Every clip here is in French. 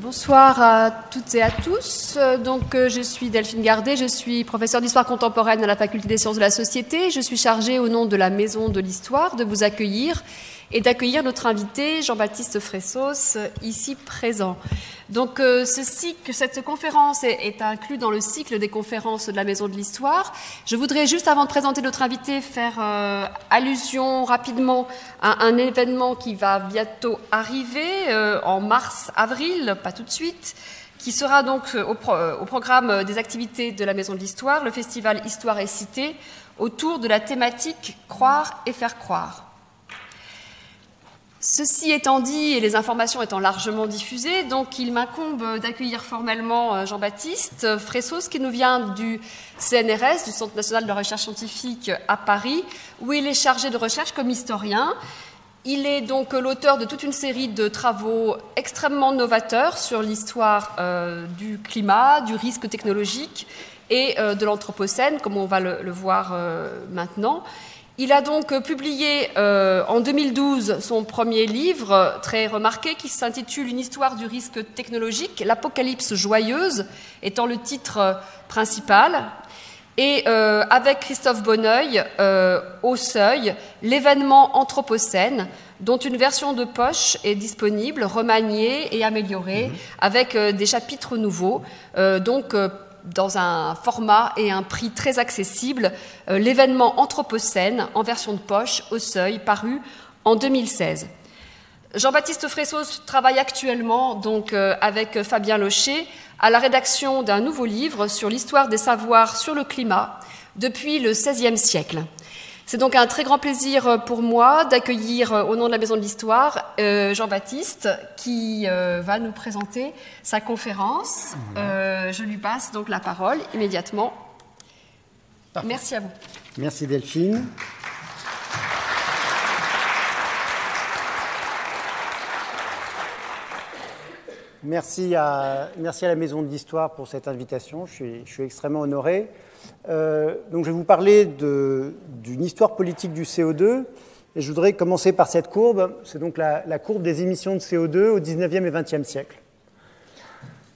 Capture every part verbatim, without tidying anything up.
Bonsoir à toutes et à tous. Donc, je suis Delphine Gardet, je suis professeure d'histoire contemporaine à la Faculté des sciences de la société. Je suis chargée au nom de la Maison de l'histoire de vous accueillir et d'accueillir notre invité Jean-Baptiste Fressoz, ici présent. Donc, euh, ce cycle, cette conférence est, est inclue dans le cycle des conférences de la Maison de l'Histoire. Je voudrais juste, avant de présenter notre invité, faire euh, allusion rapidement à un événement qui va bientôt arriver, euh, en mars-avril, pas tout de suite, qui sera donc au, pro, au programme des activités de la Maison de l'Histoire, le festival Histoire et Cité, autour de la thématique « Croire et faire croire ». Ceci étant dit, et les informations étant largement diffusées, donc il m'incombe d'accueillir formellement Jean-Baptiste Fressoz, qui nous vient du C N R S, du Centre national de la recherche scientifique à Paris, où il est chargé de recherche comme historien. Il est donc l'auteur de toute une série de travaux extrêmement novateurs sur l'histoire euh, du climat, du risque technologique et euh, de l'Anthropocène, comme on va le, le voir euh, maintenant. Il a donc publié euh, en deux mille douze son premier livre très remarqué qui s'intitule « Une histoire du risque technologique, l'apocalypse joyeuse » étant le titre principal. Et euh, avec Christophe Bonneuil, euh, au seuil, l'événement Anthropocène, dont une version de poche est disponible, remaniée et améliorée, mmh. avec euh, des chapitres nouveaux, euh, donc euh, dans un format et un prix très accessible, euh, l'événement Anthropocène en version de poche au seuil, paru en deux mille seize. Jean-Baptiste Fressoz travaille actuellement donc, euh, avec Fabien Locher à la rédaction d'un nouveau livre sur l'histoire des savoirs sur le climat depuis le seizième siècle. C'est donc un très grand plaisir pour moi d'accueillir au nom de la Maison de l'Histoire euh, Jean-Baptiste qui euh, va nous présenter sa conférence. Euh, je lui passe donc la parole immédiatement. Parfait. Merci à vous. Merci Delphine. Merci à, merci à la Maison de l'Histoire pour cette invitation. Je suis, je suis extrêmement honoré. Euh, donc je vais vous parler d'une histoire politique du C O deux et je voudrais commencer par cette courbe. C'est donc la, la courbe des émissions de C O deux au dix-neuvième et vingtième siècle.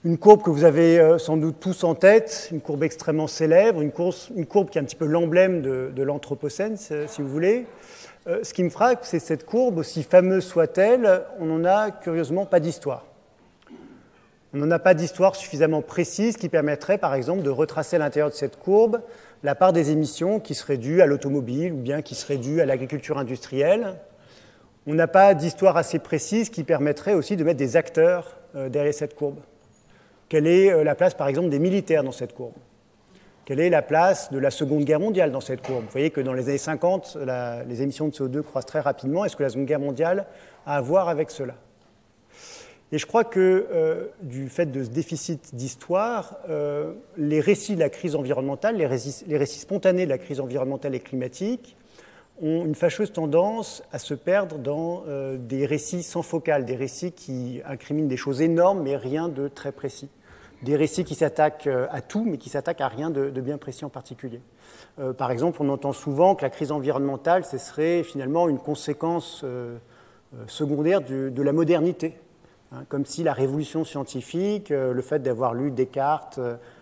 Une courbe que vous avez sans doute tous en tête, une courbe extrêmement célèbre, une, course, une courbe qui est un petit peu l'emblème de, de l'Anthropocène, si vous voulez. Euh, ce qui me frappe, c'est cette courbe, aussi fameuse soit-elle, on n'en a curieusement pas d'histoire. On n'en a pas d'histoire suffisamment précise qui permettrait, par exemple, de retracer à l'intérieur de cette courbe la part des émissions qui seraient dues à l'automobile ou bien qui seraient dues à l'agriculture industrielle. On n'a pas d'histoire assez précise qui permettrait aussi de mettre des acteurs derrière cette courbe. Quelle est la place, par exemple, des militaires dans cette courbe? Quelle est la place de la Seconde Guerre mondiale dans cette courbe? Vous voyez que dans les années cinquante, la, les émissions de C O deux croissent très rapidement. Est-ce que la Seconde Guerre mondiale a à voir avec cela? Et je crois que euh, du fait de ce déficit d'histoire, euh, les récits de la crise environnementale, les récits, les récits spontanés de la crise environnementale et climatique ont une fâcheuse tendance à se perdre dans euh, des récits sans focale, des récits qui incriminent des choses énormes mais rien de très précis. Des récits qui s'attaquent à tout mais qui s'attaquent à rien de, de bien précis en particulier. Euh, par exemple, on entend souvent que la crise environnementale, ce serait finalement une conséquence euh, secondaire du, de la modernité. Comme si la révolution scientifique, le fait d'avoir lu Descartes,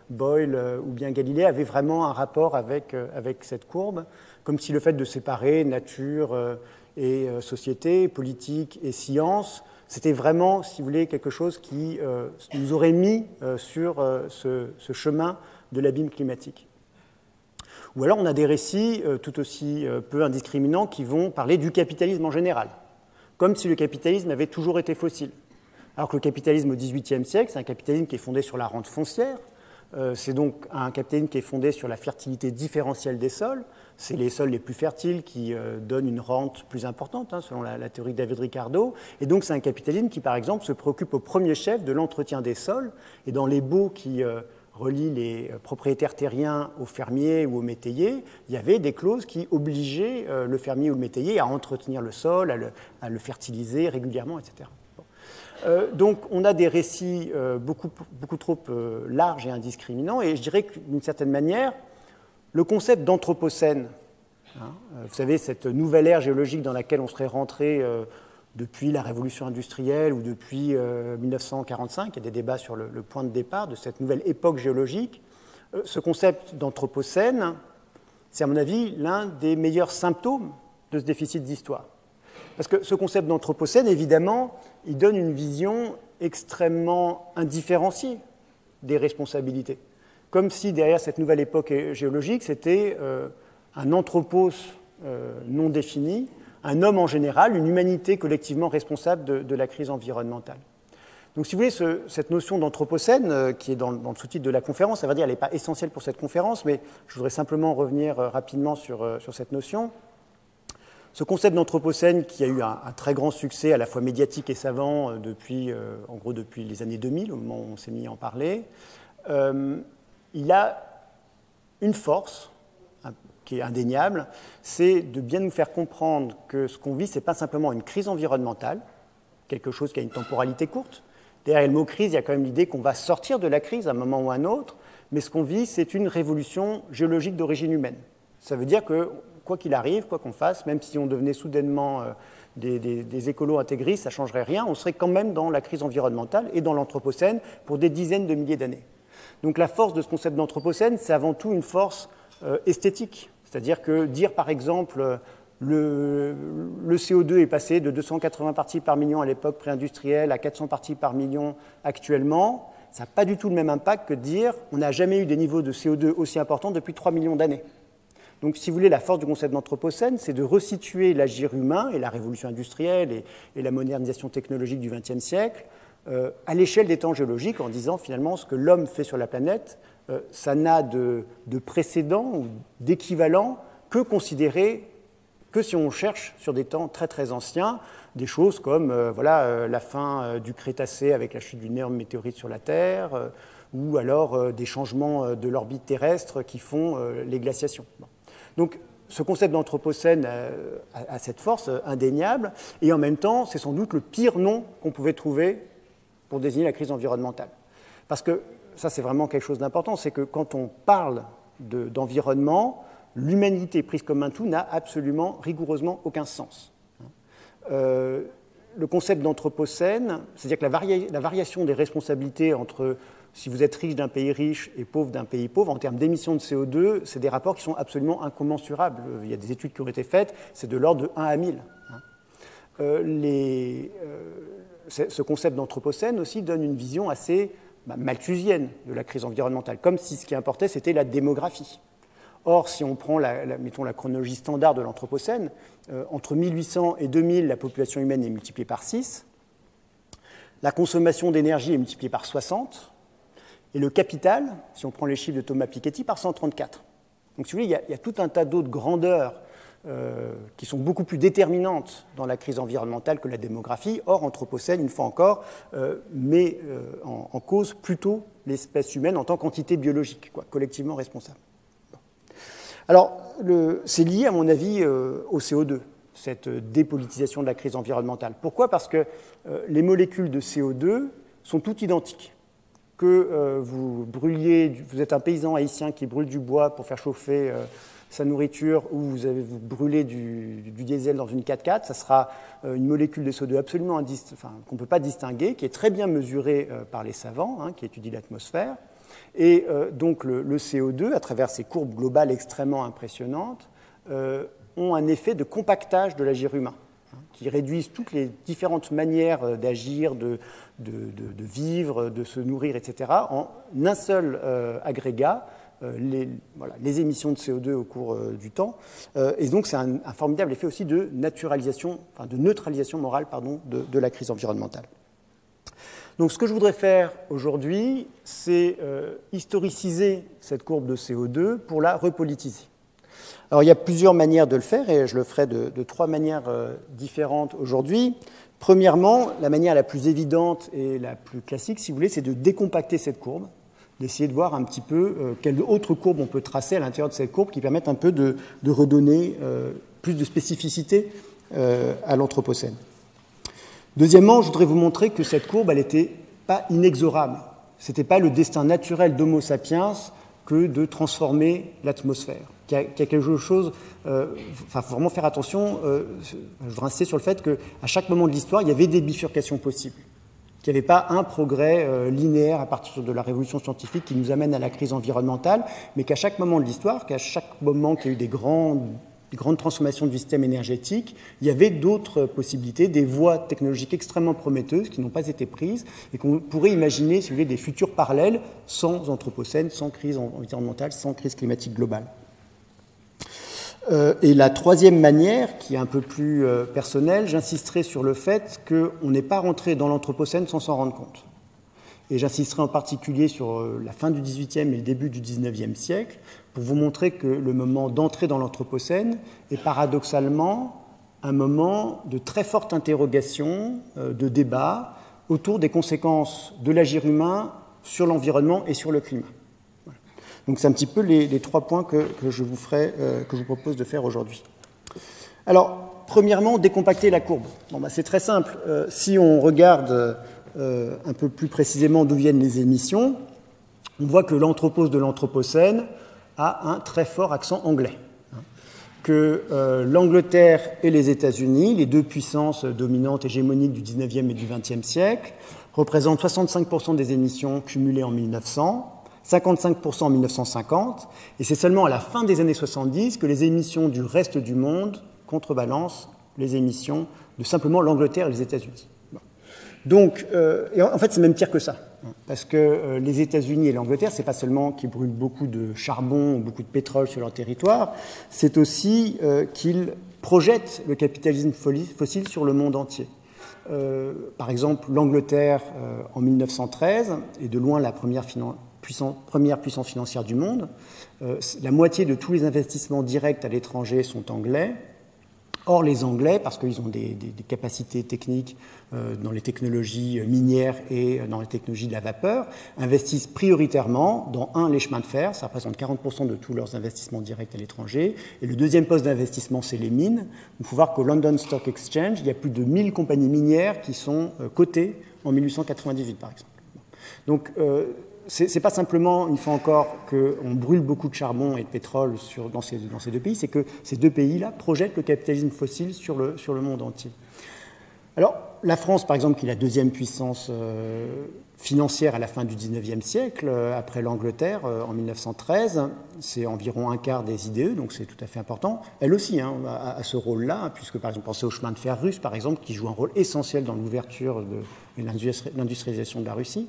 Boyle ou bien Galilée avait vraiment un rapport avec, avec cette courbe, comme si le fait de séparer nature et société, politique et science, c'était vraiment, si vous voulez, quelque chose qui nous aurait mis sur ce, ce chemin de l'abîme climatique. Ou alors on a des récits tout aussi peu indiscriminants qui vont parler du capitalisme en général, comme si le capitalisme avait toujours été fossile. Alors que le capitalisme au dix-huitième siècle, c'est un capitalisme qui est fondé sur la rente foncière, euh, c'est donc un capitalisme qui est fondé sur la fertilité différentielle des sols, c'est les sols les plus fertiles qui euh, donnent une rente plus importante, hein, selon la, la théorie de David Ricardo, et donc c'est un capitalisme qui, par exemple, se préoccupe au premier chef de l'entretien des sols, et dans les baux qui euh, relient les propriétaires terriens aux fermiers ou aux métayers, il y avait des clauses qui obligeaient euh, le fermier ou le métayer à entretenir le sol, à le, à le fertiliser régulièrement, et cetera. Euh, donc, on a des récits euh, beaucoup, beaucoup trop euh, larges et indiscriminants, et je dirais que, d'une certaine manière, le concept d'anthropocène, hein, euh, vous savez, cette nouvelle ère géologique dans laquelle on serait rentré euh, depuis la révolution industrielle ou depuis euh, mille neuf cent quarante-cinq, il y a des débats sur le, le point de départ de cette nouvelle époque géologique. Euh, ce concept d'anthropocène, c'est à mon avis l'un des meilleurs symptômes de ce déficit d'histoire. Parce que ce concept d'anthropocène, évidemment, il donne une vision extrêmement indifférenciée des responsabilités. Comme si derrière cette nouvelle époque géologique, c'était euh, un anthropos euh, non défini, un homme en général, une humanité collectivement responsable de, de la crise environnementale. Donc si vous voulez, ce, cette notion d'anthropocène, euh, qui est dans, dans le sous-titre de la conférence, ça veut dire qu'elle n'est pas essentielle pour cette conférence, mais je voudrais simplement revenir euh, rapidement sur, euh, sur cette notion. Ce concept d'anthropocène qui a eu un, un très grand succès à la fois médiatique et savant euh, depuis, euh, en gros depuis les années deux mille, au moment où on s'est mis à en parler, euh, il a une force qui est indéniable, c'est de bien nous faire comprendre que ce qu'on vit, ce n'est pas simplement une crise environnementale, quelque chose qui a une temporalité courte. Derrière le mot crise, il y a quand même l'idée qu'on va sortir de la crise à un moment ou à un autre, mais ce qu'on vit, c'est une révolution géologique d'origine humaine. Ça veut dire que, quoi qu'il arrive, quoi qu'on fasse, même si on devenait soudainement des, des, des écolos intégristes, ça ne changerait rien, on serait quand même dans la crise environnementale et dans l'anthropocène pour des dizaines de milliers d'années. Donc la force de ce concept d'anthropocène, c'est avant tout une force euh, esthétique. C'est-à-dire que dire, par exemple, le, le C O deux est passé de deux cent quatre-vingts parties par million à l'époque pré-industrielle à quatre cents parties par million actuellement, ça n'a pas du tout le même impact que de dire on n'a jamais eu des niveaux de C O deux aussi importants depuis trois millions d'années. Donc, si vous voulez, la force du concept d'anthropocène, c'est de resituer l'agir humain et la révolution industrielle et, et la modernisation technologique du vingtième siècle euh, à l'échelle des temps géologiques en disant, finalement, ce que l'homme fait sur la planète, ça n'a de, de précédent ou d'équivalent que considéré que si on cherche sur des temps très très anciens, des choses comme euh, voilà, euh, la fin euh, du Crétacé avec la chute d'une énorme météorite sur la Terre, euh, ou alors euh, des changements euh, de l'orbite terrestre qui font euh, les glaciations. Bon. Donc ce concept d'anthropocène euh, a, a cette force euh, indéniable, et en même temps c'est sans doute le pire nom qu'on pouvait trouver pour désigner la crise environnementale. Parce que ça, c'est vraiment quelque chose d'important, c'est que quand on parle d'environnement, de, l'humanité prise comme un tout n'a absolument, rigoureusement aucun sens. Euh, le concept d'anthropocène, c'est-à-dire que la, varia la variation des responsabilités entre si vous êtes riche d'un pays riche et pauvre d'un pays pauvre, en termes d'émissions de C O deux, c'est des rapports qui sont absolument incommensurables. Il y a des études qui ont été faites, c'est de l'ordre de un à mille. Euh, les, euh, ce concept d'anthropocène aussi donne une vision assez... Bah, malthusienne de la crise environnementale, comme si ce qui importait, c'était la démographie. Or, si on prend la, la, mettons, la chronologie standard de l'Anthropocène, euh, entre mille huit cents et deux mille, la population humaine est multipliée par six, la consommation d'énergie est multipliée par soixante, et le capital, si on prend les chiffres de Thomas Piketty, par cent trente-quatre. Donc, si vous voulez, il y a, il y a tout un tas d'autres grandeurs euh, qui sont beaucoup plus déterminantes dans la crise environnementale que la démographie. Or, Anthropocène, une fois encore, euh, met euh, en, en cause plutôt l'espèce humaine en tant qu'entité biologique, quoi, collectivement responsable. Bon. Alors, c'est lié, à mon avis, euh, au C O deux, cette dépolitisation de la crise environnementale. Pourquoi? Parce que euh, les molécules de C O deux sont toutes identiques. Que euh, vous brûliez, vous êtes un paysan haïtien qui brûle du bois pour faire chauffer euh, sa nourriture, ou vous, avez, vous brûlez du, du diesel dans une quatre quatre, ça sera euh, une molécule de C O deux absolument indist... enfin, qu'on ne peut pas distinguer, qui est très bien mesurée euh, par les savants, hein, qui étudient l'atmosphère. Et euh, donc le, le C O deux, à travers ces courbes globales extrêmement impressionnantes, euh, ont un effet de compactage de l'agir humain, hein, qui réduisent toutes les différentes manières d'agir, de, de, de, de vivre, de se nourrir, et cetera, en un seul euh, agrégat, Les, voilà, les émissions de C O deux au cours euh, du temps. Euh, et donc, c'est un, un formidable effet aussi de naturalisation, enfin de neutralisation morale, pardon, de, de la crise environnementale. Donc, ce que je voudrais faire aujourd'hui, c'est euh, historiciser cette courbe de C O deux pour la repolitiser. Alors, il y a plusieurs manières de le faire, et je le ferai de, de trois manières euh, différentes aujourd'hui. Premièrement, la manière la plus évidente et la plus classique, si vous voulez, c'est de décompacter cette courbe, d'essayer de voir un petit peu euh, quelle autre courbe on peut tracer à l'intérieur de cette courbe qui permettent un peu de, de redonner euh, plus de spécificité euh, à l'Anthropocène. Deuxièmement, je voudrais vous montrer que cette courbe, elle n'était pas inexorable. Ce n'était pas le destin naturel d'Homo sapiens que de transformer l'atmosphère. Qu'il y a, qu'il y a quelque chose... Euh, enfin, il faut vraiment faire attention. Euh, je voudrais insister sur le fait qu'à chaque moment de l'histoire, il y avait des bifurcations possibles. Qu'il n'y avait pas un progrès euh, linéaire à partir de la révolution scientifique qui nous amène à la crise environnementale, mais qu'à chaque moment de l'histoire, qu'à chaque moment qu'il y a eu des grandes... des grandes transformations du système énergétique, il y avait d'autres possibilités, des voies technologiques extrêmement prometteuses qui n'ont pas été prises et qu'on pourrait imaginer, si vous voulez, des futurs parallèles sans Anthropocène, sans crise environnementale, sans crise climatique globale. Euh, et la troisième manière, qui est un peu plus euh, personnelle, j'insisterai sur le fait qu'on n'est pas rentré dans l'Anthropocène sans s'en rendre compte. Et j'insisterai en particulier sur la fin du dix-huitième et le début du dix-neuvième siècle, pour vous montrer que le moment d'entrée dans l'Anthropocène est paradoxalement un moment de très forte interrogation, de débat, autour des conséquences de l'agir humain sur l'environnement et sur le climat. Voilà. Donc c'est un petit peu les, les trois points que, que, je vous ferai, euh, que je vous propose de faire aujourd'hui. Alors, premièrement, décompacter la courbe. Bon, bah, c'est très simple. Euh, si on regarde... Euh, Euh, un peu plus précisément d'où viennent les émissions, on voit que l'anthropose de l'Anthropocène a un très fort accent anglais. Que euh, l'Angleterre et les États-Unis, les deux puissances dominantes hégémoniques du dix-neuvième et du vingtième siècle, représentent soixante-cinq pour cent des émissions cumulées en mille neuf cents, cinquante-cinq pour cent en mille neuf cent cinquante, et c'est seulement à la fin des années soixante-dix que les émissions du reste du monde contrebalancent les émissions de simplement l'Angleterre et les États-Unis. Donc, euh, et en fait, c'est même pire que ça, parce que euh, les États-Unis et l'Angleterre, c'est pas seulement qu'ils brûlent beaucoup de charbon ou beaucoup de pétrole sur leur territoire, c'est aussi euh, qu'ils projettent le capitalisme fossile sur le monde entier. Euh, par exemple, l'Angleterre euh, en mille neuf cent treize est de loin la première, puissance, première puissance financière du monde. Euh, la moitié de tous les investissements directs à l'étranger sont anglais. Or, les Anglais, parce qu'ils ont des, des, des capacités techniques euh, dans les technologies minières et dans les technologies de la vapeur, investissent prioritairement dans, un, les chemins de fer, ça représente quarante pour cent de tous leurs investissements directs à l'étranger, et le deuxième poste d'investissement, c'est les mines. Il faut voir qu'au London Stock Exchange, il y a plus de mille compagnies minières qui sont euh, cotées en mille huit cent quatre-vingt-dix-huit, par exemple. Donc, euh, ce n'est pas simplement, une fois encore, qu'on brûle beaucoup de charbon et de pétrole sur, dans, ces, dans ces deux pays, c'est que ces deux pays-là projettent le capitalisme fossile sur le, sur le monde entier. Alors, la France, par exemple, qui est la deuxième puissance euh, financière à la fin du dix-neuvième siècle, euh, après l'Angleterre, euh, en mille neuf cent treize, c'est environ un quart des I D E, donc c'est tout à fait important. Elle aussi hein, a, a ce rôle-là, hein, puisque, par exemple, pensez au chemin de fer russe, par exemple, qui joue un rôle essentiel dans l'ouverture de, de l'industrialisation de la Russie.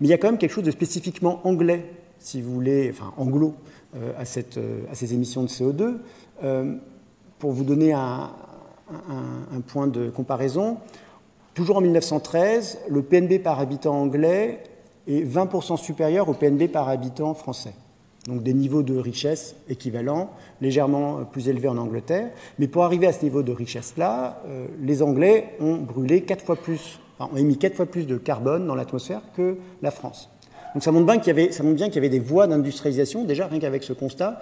Mais il y a quand même quelque chose de spécifiquement anglais, si vous voulez, enfin anglo, euh, à, cette, euh, à ces émissions de C O deux. Euh, pour vous donner un, un, un point de comparaison, toujours en mille neuf cent treize, le P N B par habitant anglais est vingt pour cent supérieur au P N B par habitant français. Donc des niveaux de richesse équivalents, légèrement plus élevés en Angleterre. Mais pour arriver à ce niveau de richesse-là, euh, les Anglais ont brûlé quatre fois plus on a émis quatre fois plus de carbone dans l'atmosphère que la France. Donc ça montre bien qu'il y avait, ça montre bien qu'il y avait des voies d'industrialisation, déjà rien qu'avec ce constat,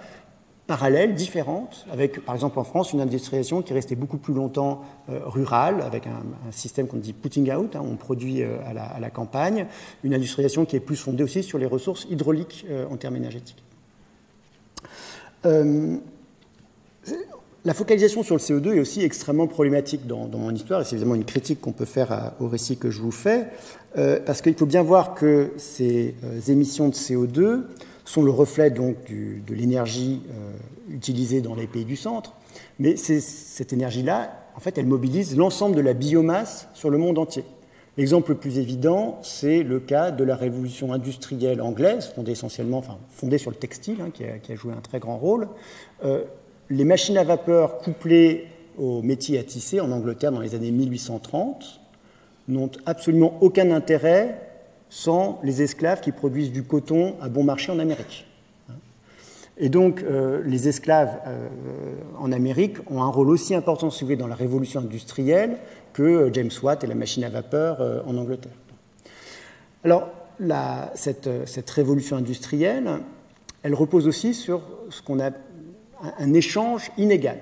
parallèles, différentes, avec par exemple en France une industrialisation qui restait beaucoup plus longtemps euh, rurale, avec un, un système qu'on dit putting out, hein, on produit euh, à, la, à la campagne, une industrialisation qui est plus fondée aussi sur les ressources hydrauliques euh, en termes énergétiques. Euh, La focalisation sur le C O deux est aussi extrêmement problématique dans, dans mon histoire, et c'est évidemment une critique qu'on peut faire à, au récit que je vous fais, euh, parce qu'il faut bien voir que ces euh, émissions de C O deux sont le reflet donc, du, de l'énergie euh, utilisée dans les pays du centre, mais cette énergie-là, en fait, elle mobilise l'ensemble de la biomasse sur le monde entier. L'exemple le plus évident, c'est le cas de la révolution industrielle anglaise, fondée essentiellement, enfin, fondée sur le textile, hein, qui, a, qui a joué un très grand rôle. Euh, Les machines à vapeur couplées aux métiers à tisser en Angleterre dans les années mille huit cent trente n'ont absolument aucun intérêt sans les esclaves qui produisent du coton à bon marché en Amérique. Et donc, euh, les esclaves euh, en Amérique ont un rôle aussi important, si vous voulez, dans la révolution industrielle que James Watt et la machine à vapeur euh, en Angleterre. Alors, la, cette, cette révolution industrielle, elle repose aussi sur ce qu'on a un échange inégal.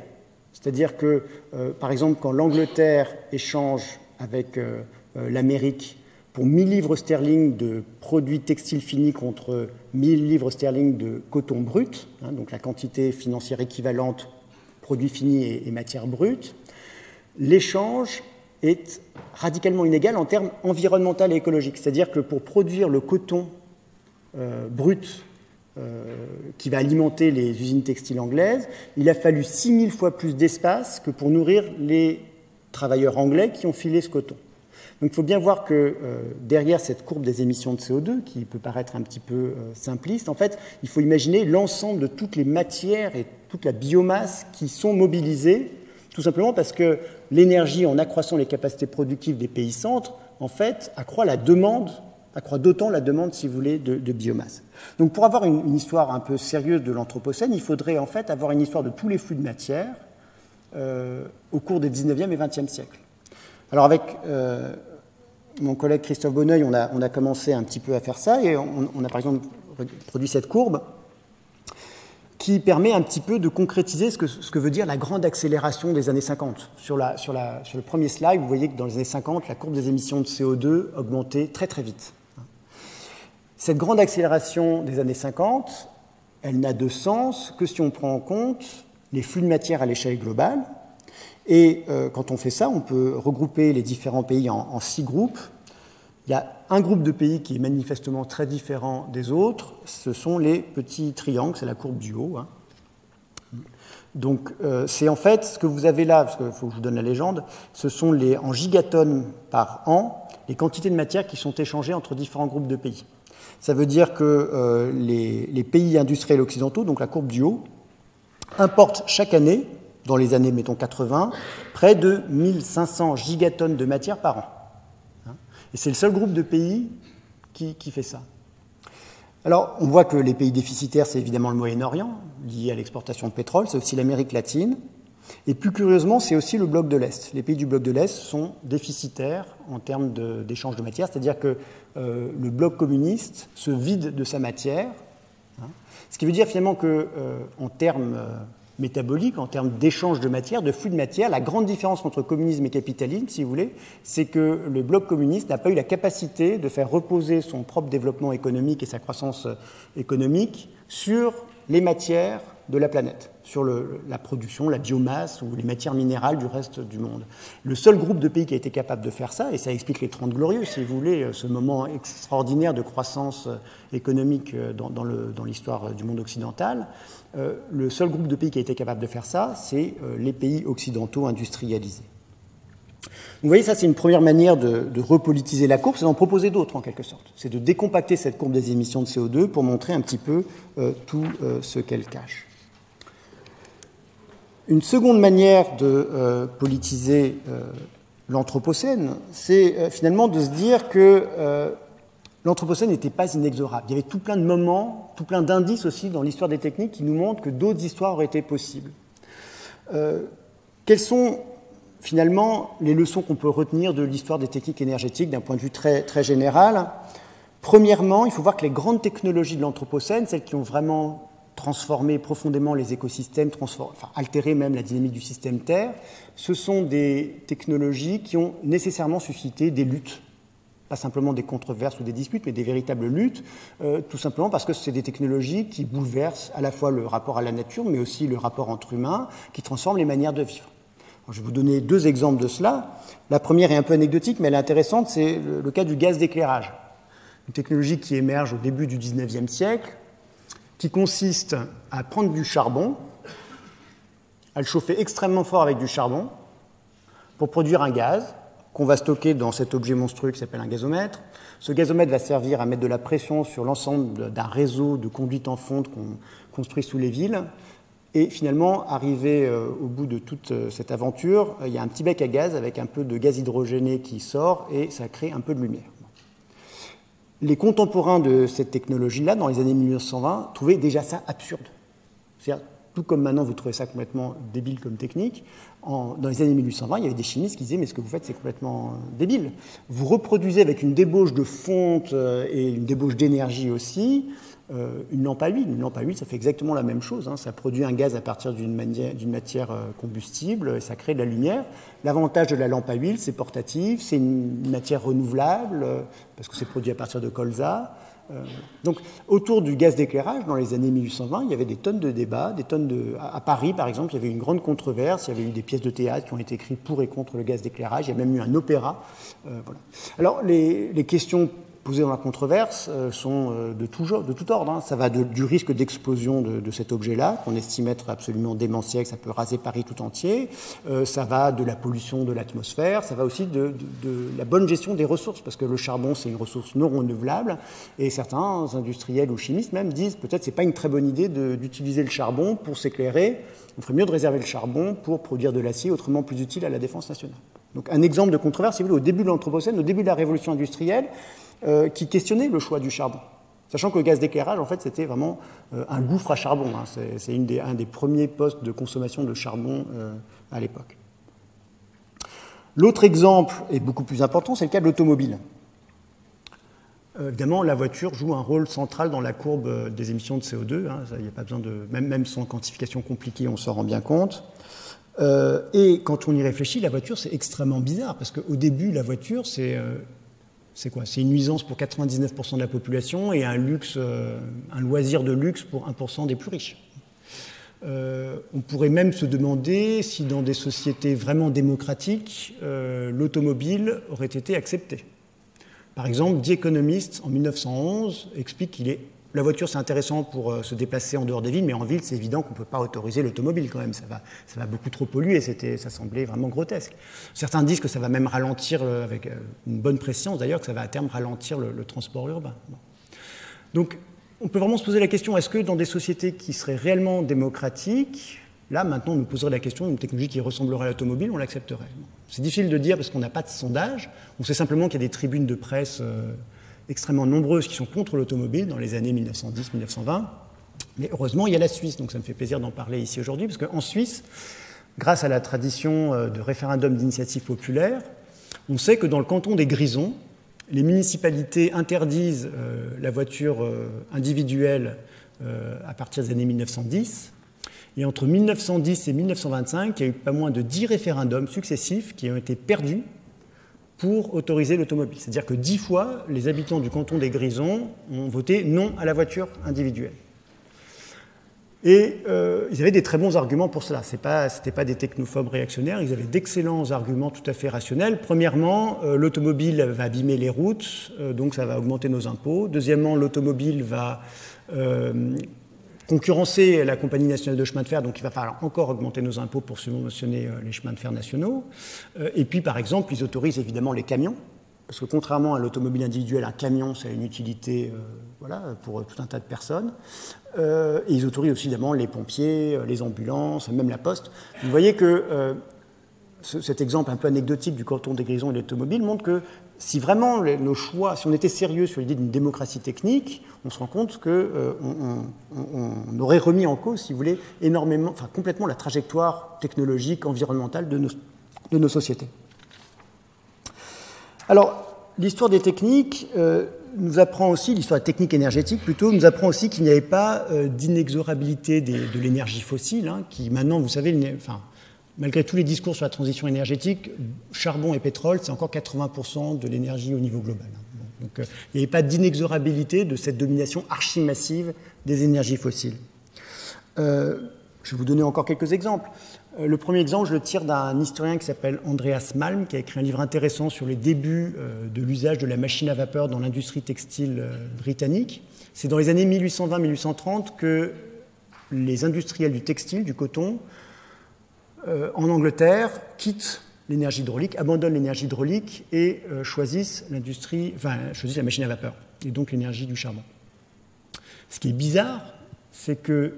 C'est-à-dire que, euh, par exemple, quand l'Angleterre échange avec euh, l'Amérique pour mille livres sterling de produits textiles finis contre mille livres sterling de coton brut, hein, donc la quantité financière équivalente produits finis et, et matières brutes, l'échange est radicalement inégal en termes environnementaux et écologiques. C'est-à-dire que pour produire le coton euh, brut euh, qui va alimenter les usines textiles anglaises, il a fallu six mille fois plus d'espace que pour nourrir les travailleurs anglais qui ont filé ce coton. Donc il faut bien voir que euh, derrière cette courbe des émissions de C O deux, qui peut paraître un petit peu euh, simpliste, en fait, il faut imaginer l'ensemble de toutes les matières et toute la biomasse qui sont mobilisées, tout simplement parce que l'énergie, en accroissant les capacités productives des pays centres, en fait, accroît la demande, accroît d'autant la demande, si vous voulez, de, de biomasse. Donc pour avoir une, une histoire un peu sérieuse de l'Anthropocène, il faudrait en fait avoir une histoire de tous les flux de matière euh, au cours des dix-neuvième et vingtième siècles. Alors avec... Euh, Mon collègue Christophe Bonneuil, on a, on a commencé un petit peu à faire ça, et on, on a par exemple produit cette courbe qui permet un petit peu de concrétiser ce que, ce que veut dire la grande accélération des années cinquante. Sur, la, sur, la, sur le premier slide, vous voyez que dans les années cinquante, la courbe des émissions de C O deux augmentait très très vite. Cette grande accélération des années cinquante, elle n'a de sens que si on prend en compte les flux de matière à l'échelle globale. Et euh, quand on fait ça, on peut regrouper les différents pays en, en six groupes. Il y a un groupe de pays qui est manifestement très différent des autres. Ce sont les petits triangles, c'est la courbe du haut. Hein. Donc, euh, c'est en fait ce que vous avez là, parce qu'il faut que je vous donne la légende, ce sont les, en gigatonnes par an les quantités de matière qui sont échangées entre différents groupes de pays. Ça veut dire que euh, les, les pays industriels occidentaux, donc la courbe du haut, importent chaque année, dans les années, mettons, quatre-vingts, près de mille cinq cents gigatonnes de matière par an. Et c'est le seul groupe de pays qui, qui fait ça. Alors, on voit que les pays déficitaires, c'est évidemment le Moyen-Orient, lié à l'exportation de pétrole, c'est aussi l'Amérique latine, et plus curieusement, c'est aussi le bloc de l'Est. Les pays du bloc de l'Est sont déficitaires en termes d'échange de, de matière, c'est-à-dire que euh, le bloc communiste se vide de sa matière, hein, ce qui veut dire finalement qu'en euh, termes... Euh, métabolique, en termes d'échange de matière, de flux de matière. La grande différence entre communisme et capitalisme, si vous voulez, c'est que le bloc communiste n'a pas eu la capacité de faire reposer son propre développement économique et sa croissance économique sur les matières de la planète, sur le, la production, la biomasse ou les matières minérales du reste du monde. Le seul groupe de pays qui a été capable de faire ça, et ça explique les trente glorieux, si vous voulez, ce moment extraordinaire de croissance économique dans, dans l'histoire du monde occidental, Euh, le seul groupe de pays qui a été capable de faire ça, c'est euh, les pays occidentaux industrialisés. Vous voyez, ça, c'est une première manière de, de repolitiser la courbe, c'est d'en proposer d'autres, en quelque sorte. C'est de décompacter cette courbe des émissions de C O deux pour montrer un petit peu euh, tout euh, ce qu'elle cache. Une seconde manière de euh, politiser euh, l'Anthropocène, c'est euh, finalement de se dire que... Euh, L'Anthropocène n'était pas inexorable. Il y avait tout plein de moments, tout plein d'indices aussi dans l'histoire des techniques qui nous montrent que d'autres histoires auraient été possibles. Euh, quelles sont finalement les leçons qu'on peut retenir de l'histoire des techniques énergétiques d'un point de vue très, très général? Premièrement, il faut voir que les grandes technologies de l'Anthropocène, celles qui ont vraiment transformé profondément les écosystèmes, enfin, altéré même la dynamique du système Terre, ce sont des technologies qui ont nécessairement suscité des luttes. Pas simplement des controverses ou des disputes, mais des véritables luttes, euh, tout simplement parce que c'est des technologies qui bouleversent à la fois le rapport à la nature, mais aussi le rapport entre humains, qui transforment les manières de vivre. Alors, je vais vous donner deux exemples de cela. La première est un peu anecdotique, mais elle est intéressante, c'est le, le cas du gaz d'éclairage. Une technologie qui émerge au début du dix-neuvième siècle, qui consiste à prendre du charbon, à le chauffer extrêmement fort avec du charbon, pour produire un gaz, qu'on va stocker dans cet objet monstrueux qui s'appelle un gazomètre. Ce gazomètre va servir à mettre de la pression sur l'ensemble d'un réseau de conduites en fonte qu'on construit sous les villes. Et finalement, arrivé au bout de toute cette aventure, il y a un petit bec à gaz avec un peu de gaz hydrogéné qui sort et ça crée un peu de lumière. Les contemporains de cette technologie-là, dans les années mille neuf cent vingt, trouvaient déjà ça absurde. C'est-à-dire, tout comme maintenant, vous trouvez ça complètement débile comme technique. En, dans les années mille huit cent vingt, il y avait des chimistes qui disaient « mais ce que vous faites, c'est complètement débile. Vous reproduisez avec une débauche de fonte et une débauche d'énergie aussi euh, une lampe à huile. Une lampe à huile, ça fait exactement la même chose, hein. Ça produit un gaz à partir d'une matière euh, combustible, et ça crée de la lumière. L'avantage de la lampe à huile, c'est portatif, c'est une matière renouvelable, euh, parce que c'est produit à partir de colza. Euh, donc, autour du gaz d'éclairage, dans les années mille huit cent vingt, il y avait des tonnes de débats, des tonnes de... À Paris, par exemple, il y avait une grande controverse, il y avait eu des pièces de théâtre qui ont été écrites pour et contre le gaz d'éclairage, il y a même eu un opéra. Euh, voilà. Alors, les, les questions posées dans la controverse euh, sont euh, de, tout genre, de tout ordre, hein. Ça va de, du risque d'explosion de, de cet objet-là, qu'on estime être absolument démentiel, que ça peut raser Paris tout entier, euh, ça va de la pollution de l'atmosphère, ça va aussi de, de, de la bonne gestion des ressources, parce que le charbon, c'est une ressource non renouvelable, et certains industriels ou chimistes même disent peut-être que ce n'est pas une très bonne idée d'utiliser le charbon pour s'éclairer, on ferait mieux de réserver le charbon pour produire de l'acier, autrement plus utile à la défense nationale. Donc un exemple de controverse, si vous voulez, au début de l'Anthropocène, au début de la révolution industrielle, Euh, qui questionnait le choix du charbon, sachant que le gaz d'éclairage, en fait, c'était vraiment euh, un gouffre à charbon, hein. C'est des, un des premiers postes de consommation de charbon euh, à l'époque. L'autre exemple, et beaucoup plus important, c'est le cas de l'automobile. Euh, évidemment, la voiture joue un rôle central dans la courbe des émissions de C O deux, hein. Ça, y a pas besoin de, même, même sans quantification compliquée, on s'en rend bien compte. Euh, et quand on y réfléchit, la voiture, c'est extrêmement bizarre, parce qu'au début, la voiture, c'est... Euh, C'est quoi? C'est une nuisance pour quatre-vingt-dix-neuf pour cent de la population et un, luxe, euh, un loisir de luxe pour un pour cent des plus riches. Euh, on pourrait même se demander si dans des sociétés vraiment démocratiques, euh, l'automobile aurait été acceptée. Par exemple, The Economist, en mille neuf cent onze, explique qu'il est... La voiture, c'est intéressant pour euh, se déplacer en dehors des villes, mais en ville, c'est évident qu'on ne peut pas autoriser l'automobile quand même. Ça va, ça va beaucoup trop polluer, ça semblait vraiment grotesque. Certains disent que ça va même ralentir, euh, avec euh, une bonne préscience d'ailleurs, que ça va à terme ralentir le, le transport urbain. Bon. Donc, on peut vraiment se poser la question, est-ce que dans des sociétés qui seraient réellement démocratiques, là, maintenant, on nous poserait la question d'une technologie qui ressemblerait à l'automobile, on l'accepterait? Bon. C'est difficile de dire parce qu'on n'a pas de sondage. On sait simplement qu'il y a des tribunes de presse... Euh, extrêmement nombreuses qui sont contre l'automobile dans les années mille neuf cent dix mille neuf cent vingt. Mais heureusement, il y a la Suisse, donc ça me fait plaisir d'en parler ici aujourd'hui, parce qu'en Suisse, grâce à la tradition de référendum d'initiative populaire, on sait que dans le canton des Grisons, les municipalités interdisent euh, la voiture euh, individuelle euh, à partir des années mille neuf cent dix. Et entre mille neuf cent dix et mille neuf cent vingt-cinq, il y a eu pas moins de dix référendums successifs qui ont été perdus pour autoriser l'automobile. C'est-à-dire que dix fois, les habitants du canton des Grisons ont voté non à la voiture individuelle. Et euh, ils avaient des très bons arguments pour cela. Ce n'étaient pas des technophobes réactionnaires, ils avaient d'excellents arguments tout à fait rationnels. Premièrement, euh, l'automobile va abîmer les routes, euh, donc ça va augmenter nos impôts. Deuxièmement, l'automobile va... Euh, concurrencer la Compagnie nationale de chemin de fer, donc il va falloir encore augmenter nos impôts pour subventionner les chemins de fer nationaux. Et puis, par exemple, ils autorisent évidemment les camions, parce que contrairement à l'automobile individuelle, un camion, ça a une utilité euh, voilà, pour tout un tas de personnes. Euh, et ils autorisent aussi évidemment les pompiers, les ambulances, même la poste. Vous voyez que euh, ce, cet exemple un peu anecdotique du canton des Grisons et de l'automobile montre que si vraiment nos choix, si on était sérieux sur l'idée d'une démocratie technique, on se rend compte qu'on euh, on aurait remis en cause, si vous voulez, énormément, enfin, complètement la trajectoire technologique, environnementale de nos, de nos sociétés. Alors, l'histoire des techniques euh, nous apprend aussi, l'histoire des techniques énergétiques plutôt, nous apprend aussi qu'il n'y avait pas euh, d'inexorabilité de l'énergie fossile, hein, qui maintenant, vous savez, enfin, malgré tous les discours sur la transition énergétique, charbon et pétrole, c'est encore quatre-vingts pour cent de l'énergie au niveau global. Donc, euh, il n'y avait pas d'inexorabilité de cette domination archi-massive des énergies fossiles. Euh, je vais vous donner encore quelques exemples. Euh, le premier exemple, je le tire d'un historien qui s'appelle Andreas Malm, qui a écrit un livre intéressant sur les débuts euh, de l'usage de la machine à vapeur dans l'industrie textile euh, britannique. C'est dans les années mille huit cent vingt mille huit cent trente que les industriels du textile, du coton, Euh, en Angleterre, quittent l'énergie hydraulique, abandonnent l'énergie hydraulique et euh, choisissent l'industrie, enfin, choisissent la machine à vapeur, et donc l'énergie du charbon. Ce qui est bizarre, c'est que,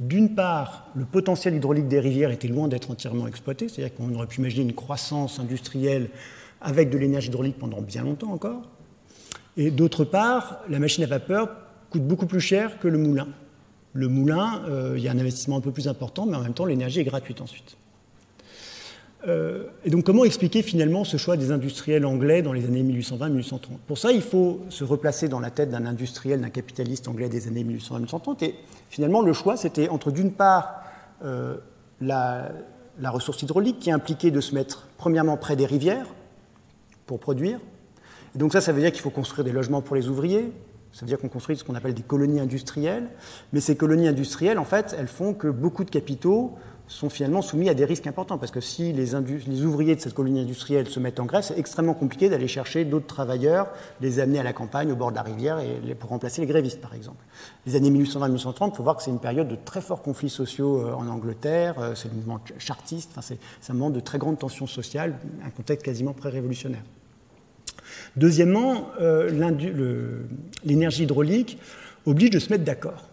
d'une part, le potentiel hydraulique des rivières était loin d'être entièrement exploité, c'est-à-dire qu'on aurait pu imaginer une croissance industrielle avec de l'énergie hydraulique pendant bien longtemps encore, et d'autre part, la machine à vapeur coûte beaucoup plus cher que le moulin. Le moulin, euh, il y a un investissement un peu plus important, mais en même temps, l'énergie est gratuite ensuite. Euh, et donc comment expliquer finalement ce choix des industriels anglais dans les années mille huit cent vingt mille huit cent trente? Pour ça, il faut se replacer dans la tête d'un industriel, d'un capitaliste anglais des années mille huit cent vingt mille huit cent trente. Et finalement, le choix, c'était entre d'une part euh, la, la ressource hydraulique qui impliquait de se mettre premièrement près des rivières pour produire. Et donc ça, ça veut dire qu'il faut construire des logements pour les ouvriers. Ça veut dire qu'on construit ce qu'on appelle des colonies industrielles. Mais ces colonies industrielles, en fait, elles font que beaucoup de capitaux sont finalement soumis à des risques importants, parce que si les, les ouvriers de cette colonie industrielle se mettent en grève, c'est extrêmement compliqué d'aller chercher d'autres travailleurs, les amener à la campagne, au bord de la rivière, et les, pour remplacer les grévistes, par exemple. Les années mille huit cent vingt mille huit cent trente, il faut voir que c'est une période de très forts conflits sociaux euh, en Angleterre, euh, c'est le mouvement chartiste, c'est un moment de très grandes tensions sociales, un contexte quasiment pré-révolutionnaire. Deuxièmement, euh, l'énergie hydraulique oblige de se mettre d'accord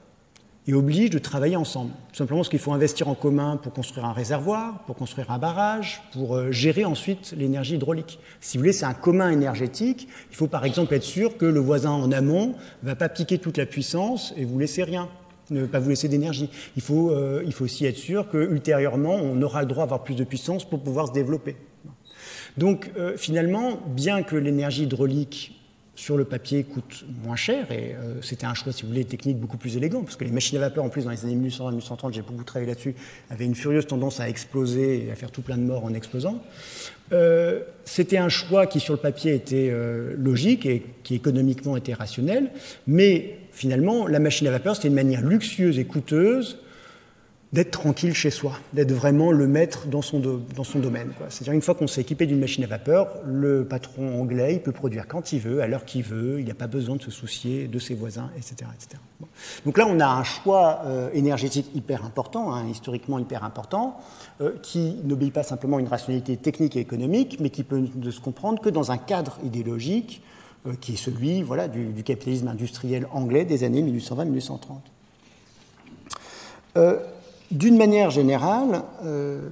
et oblige de travailler ensemble. Tout simplement parce qu'il faut investir en commun pour construire un réservoir, pour construire un barrage, pour gérer ensuite l'énergie hydraulique. Si vous voulez, c'est un commun énergétique. Il faut par exemple être sûr que le voisin en amont ne va pas piquer toute la puissance et vous laisser rien, ne pas vous laisser d'énergie. Il faut, euh, il faut aussi être sûr qu'ultérieurement, on aura le droit d'avoir plus de puissance pour pouvoir se développer. Donc euh, finalement, bien que l'énergie hydraulique sur le papier coûte moins cher, et euh, c'était un choix, si vous voulez, technique beaucoup plus élégant, parce que les machines à vapeur, en plus, dans les années mille huit cent vingt mille huit cent trente, j'ai beaucoup travaillé là-dessus, avaient une furieuse tendance à exploser et à faire tout plein de morts en explosant. Euh, c'était un choix qui, sur le papier, était euh, logique et qui, économiquement, était rationnel, mais finalement, la machine à vapeur, c'était une manière luxueuse et coûteuse d'être tranquille chez soi, d'être vraiment le maître dans son, do, dans son domaine. C'est-à-dire, une fois qu'on s'est équipé d'une machine à vapeur, le patron anglais, il peut produire quand il veut, à l'heure qu'il veut, il n'a pas besoin de se soucier de ses voisins, et cetera et cetera. Bon. Donc là, on a un choix euh, énergétique hyper important, hein, historiquement hyper important, euh, qui n'obéit pas simplement à une rationalité technique et économique, mais qui peut ne se comprendre que dans un cadre idéologique euh, qui est celui voilà, du, du capitalisme industriel anglais des années mille huit cent vingt mille huit cent trente. Euh, D'une manière générale, euh,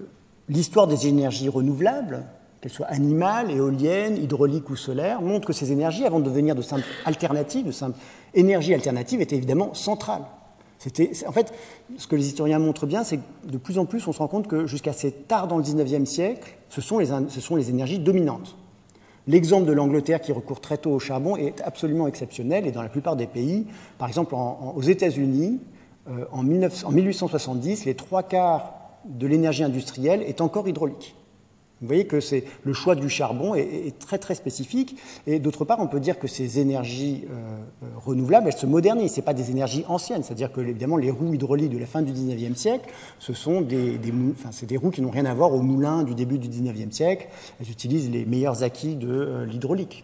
l'histoire des énergies renouvelables, qu'elles soient animales, éoliennes, hydrauliques ou solaires, montre que ces énergies, avant de devenir de simples alternatives, de simples énergies alternatives, étaient évidemment centrales. C'était, en fait, ce que les historiens montrent bien, c'est que de plus en plus, on se rend compte que jusqu'à assez tard dans le dix-neuvième siècle, ce sont les, ce sont les énergies dominantes. L'exemple de l'Angleterre qui recourt très tôt au charbon est absolument exceptionnel, et dans la plupart des pays, par exemple en, en, aux États-Unis, Euh, en, mille huit cent soixante-dix, les trois quarts de l'énergie industrielle est encore hydraulique. Vous voyez que le choix du charbon est, est très, très spécifique. Et d'autre part, on peut dire que ces énergies euh, renouvelables, elles se modernisent. Ce ne sont pas des énergies anciennes. C'est-à-dire que, évidemment, les roues hydrauliques de la fin du dix-neuvième siècle, ce sont des, des, enfin, c'est des roues qui n'ont rien à voir aux moulins du début du dix-neuvième siècle. Elles utilisent les meilleurs acquis de euh, l'hydraulique.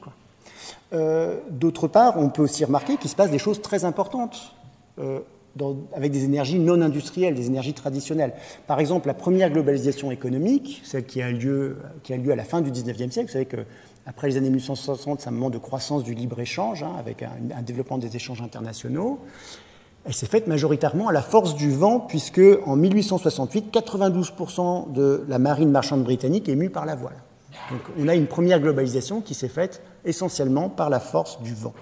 Euh, d'autre part, on peut aussi remarquer qu'il se passe des choses très importantes. Euh, Dans, avec des énergies non industrielles, des énergies traditionnelles. Par exemple, la première globalisation économique, celle qui a lieu, qui a lieu à la fin du dix-neuvième siècle, vous savez qu'après les années mille huit cent soixante, c'est un moment de croissance du libre-échange, hein, avec un, un développement des échanges internationaux. Elle s'est faite majoritairement à la force du vent, puisque en mille huit cent soixante-huit, quatre-vingt-douze pour cent de la marine marchande britannique est mue par la voile. Donc on a une première globalisation qui s'est faite essentiellement par la force du vent.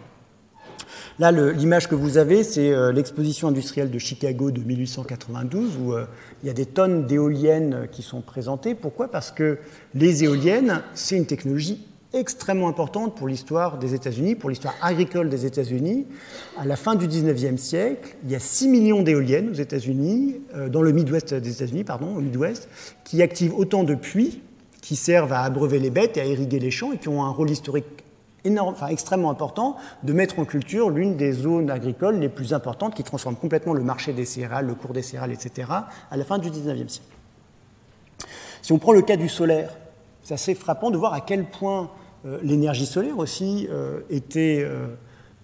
Là, l'image que vous avez, c'est euh, l'exposition industrielle de Chicago de mille huit cent quatre-vingt-douze, où euh, il y a des tonnes d'éoliennes qui sont présentées. Pourquoi? Parce que les éoliennes, c'est une technologie extrêmement importante pour l'histoire des États-Unis, pour l'histoire agricole des États-Unis. À la fin du dix-neuvième siècle, il y a six millions d'éoliennes aux États-Unis, euh, dans le Midwest des États-Unis, pardon, au Midwest, qui activent autant de puits qui servent à abreuver les bêtes et à irriguer les champs, et qui ont un rôle historique Énorme, enfin, extrêmement important de mettre en culture l'une des zones agricoles les plus importantes qui transforme complètement le marché des céréales, le cours des céréales, et cetera à la fin du dix-neuvième siècle. Si on prend le cas du solaire, c'est assez frappant de voir à quel point euh, l'énergie solaire aussi euh, était, euh,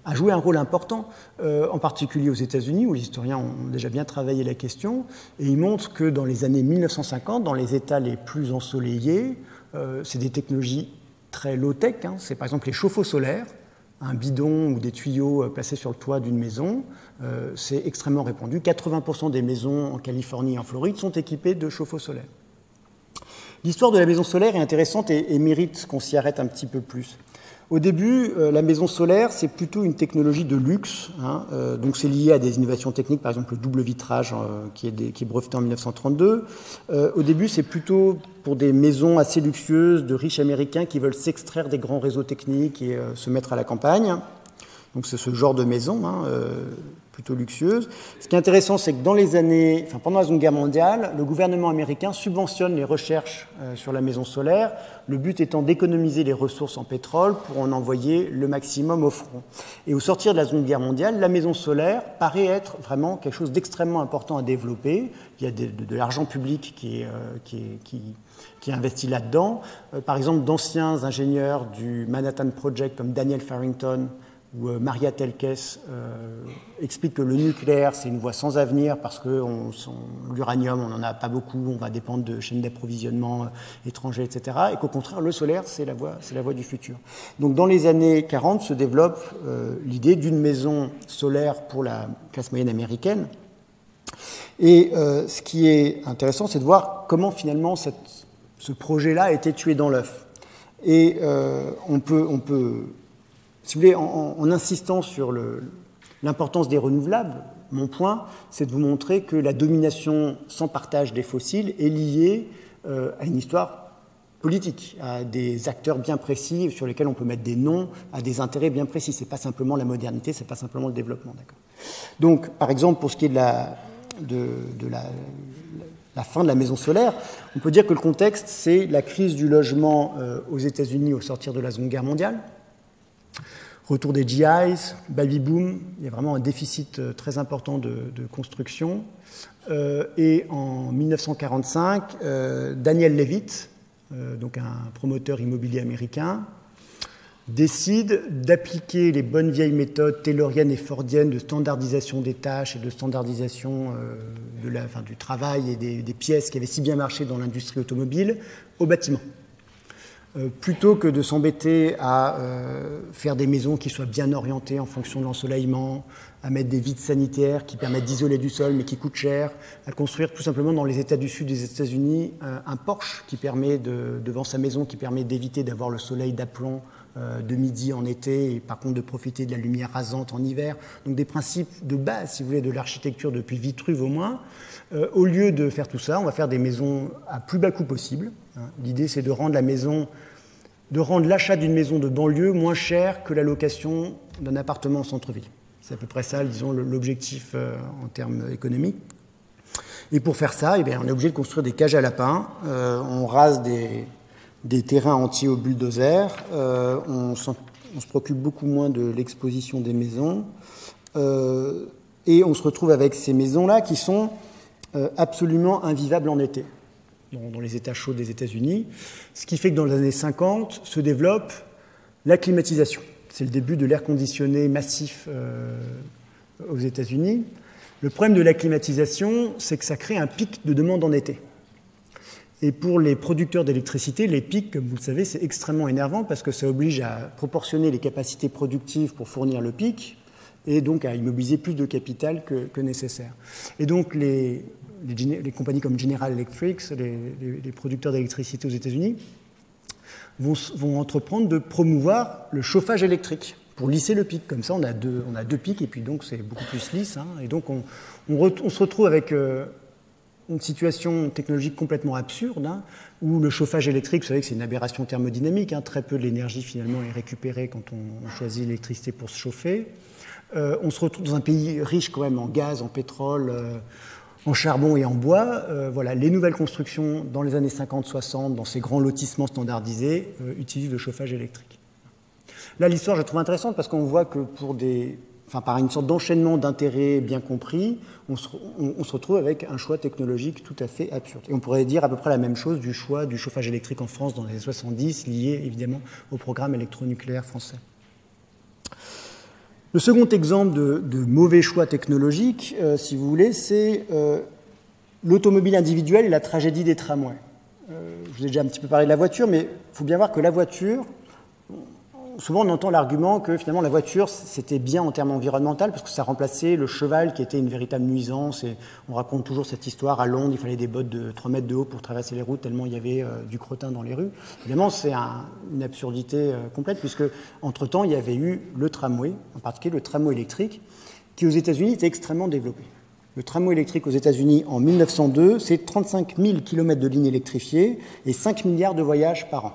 a joué un rôle important, euh, en particulier aux États-Unis où les historiens ont déjà bien travaillé la question, et ils montrent que dans les années mille neuf cent cinquante, dans les États les plus ensoleillés, euh, c'est des technologies très low-tech, hein. C'est par exemple les chauffe-eau solaires, un bidon ou des tuyaux placés sur le toit d'une maison, euh, c'est extrêmement répandu. quatre-vingts pour cent des maisons en Californie et en Floride sont équipées de chauffe-eau solaires. L'histoire de la maison solaire est intéressante et, et mérite qu'on s'y arrête un petit peu plus. Au début, euh, la maison solaire, c'est plutôt une technologie de luxe. Hein, euh, donc c'est lié à des innovations techniques, par exemple le double vitrage euh, qui, est des, qui est breveté en mille neuf cent trente-deux. Euh, au début, c'est plutôt pour des maisons assez luxueuses de riches américains qui veulent s'extraire des grands réseaux techniques et euh, se mettre à la campagne. Donc c'est ce genre de maison, hein, euh, plutôt luxueuse. Ce qui est intéressant, c'est que dans les années, enfin, pendant la Seconde Guerre mondiale, le gouvernement américain subventionne les recherches euh, sur la maison solaire, le but étant d'économiser les ressources en pétrole pour en envoyer le maximum au front. Et au sortir de la Seconde Guerre mondiale, la maison solaire paraît être vraiment quelque chose d'extrêmement important à développer. Il y a de, de, de l'argent public qui est, euh, qui est, qui, qui est investi là-dedans. Euh, par exemple, d'anciens ingénieurs du Manhattan Project comme Daniel Farrington, où Maria Telkes euh, explique que le nucléaire, c'est une voie sans avenir parce que l'uranium, on n'en a pas beaucoup, on va dépendre de chaînes d'approvisionnement étrangers, et cetera. Et qu'au contraire, le solaire, c'est la voie, c'est la voie du futur. Donc dans les années quarante se développe euh, l'idée d'une maison solaire pour la classe moyenne américaine. Et euh, ce qui est intéressant, c'est de voir comment finalement cette, ce projet-là a été tué dans l'œuf. Et euh, on peut... On peut Si vous voulez, en, en insistant sur l'importance des renouvelables, mon point, c'est de vous montrer que la domination sans partage des fossiles est liée euh, à une histoire politique, à des acteurs bien précis sur lesquels on peut mettre des noms, à des intérêts bien précis. Ce n'est pas simplement la modernité, ce n'est pas simplement le développement. Donc, par exemple, pour ce qui est de la, de, de la, la fin de la maison solaire, on peut dire que le contexte, c'est la crise du logement euh, aux États-Unis au sortir de la Seconde Guerre mondiale. Retour des G Is, baby boom, il y a vraiment un déficit très important de, de construction. Euh, et en mille neuf cent quarante-cinq, euh, Daniel Levitt, euh, donc un promoteur immobilier américain, décide d'appliquer les bonnes vieilles méthodes tayloriennes et fordiennes de standardisation des tâches et de standardisation euh, de la, enfin, du travail et des, des pièces qui avaient si bien marché dans l'industrie automobile au bâtiment. Euh, plutôt que de s'embêter à euh, faire des maisons qui soient bien orientées en fonction de l'ensoleillement, à mettre des vides sanitaires qui permettent d'isoler du sol mais qui coûtent cher, à construire tout simplement dans les États du Sud des États-Unis euh, un porche qui permet de, devant sa maison qui permet d'éviter d'avoir le soleil d'aplomb euh, de midi en été et par contre de profiter de la lumière rasante en hiver. Donc des principes de base, si vous voulez, de l'architecture depuis Vitruve au moins. Euh, au lieu de faire tout ça, on va faire des maisons à plus bas coût possible. L'idée, c'est de rendre la maison, de rendre l'achat d'une maison de banlieue moins cher que la location d'un appartement en centre-ville. C'est à peu près ça, disons, l'objectif euh, en termes économiques. Et pour faire ça, eh bien, on est obligé de construire des cages à lapins. Euh, on rase des, des terrains entiers au bulldozer. Euh, on, on se préoccupe beaucoup moins de l'exposition des maisons. Euh, et on se retrouve avec ces maisons-là qui sont euh, absolument invivables en été, dans les états chauds des États-Unis, ce qui fait que dans les années cinquante se développe la climatisation. C'est le début de l'air conditionné massif euh, aux États-Unis. Le problème de la climatisation, c'est que ça crée un pic de demande en été. Et pour les producteurs d'électricité, les pics, comme vous le savez, c'est extrêmement énervant parce que ça oblige à proportionner les capacités productives pour fournir le pic et donc à immobiliser plus de capital que, que nécessaire. Et donc les... Les, les compagnies comme General Electric, les, les, les producteurs d'électricité aux États-Unis, vont, vont entreprendre de promouvoir le chauffage électrique pour lisser le pic. Comme ça, on a deux, on a deux pics et puis donc c'est beaucoup plus lisse. Hein, et donc on, on, re, on se retrouve avec euh, une situation technologique complètement absurde, hein, où le chauffage électrique, vous savez que c'est une aberration thermodynamique, hein, très peu de l'énergie finalement est récupérée quand on, on choisit l'électricité pour se chauffer. Euh, on se retrouve dans un pays riche quand même en gaz, en pétrole, euh, en charbon et en bois. Euh, voilà, les nouvelles constructions dans les années cinquante soixante, dans ces grands lotissements standardisés, euh, utilisent le chauffage électrique. Là, l'histoire, je la trouve intéressante parce qu'on voit que pour des, enfin, par une sorte d'enchaînement d'intérêts bien compris, on se, on, on se retrouve avec un choix technologique tout à fait absurde. Et on pourrait dire à peu près la même chose du choix du chauffage électrique en France dans les années soixante-dix, lié évidemment au programme électronucléaire français. Le second exemple de, de mauvais choix technologique, euh, si vous voulez, c'est euh, l'automobile individuelle et la tragédie des tramways. Euh, je vous ai déjà un petit peu parlé de la voiture, mais il faut bien voir que la voiture, souvent on entend l'argument que finalement la voiture c'était bien en termes environnementaux parce que ça remplaçait le cheval qui était une véritable nuisance, et on raconte toujours cette histoire à Londres, il fallait des bottes de trois mètres de haut pour traverser les routes tellement il y avait euh, du crottin dans les rues. Évidemment c'est un, une absurdité euh, complète, puisque entre temps il y avait eu le tramway, en particulier le tramway électrique qui aux États-Unis était extrêmement développé. Le tramway électrique aux États-Unis en mille neuf cent deux, c'est trente-cinq mille kilomètres de lignes électrifiées et cinq milliards de voyages par an.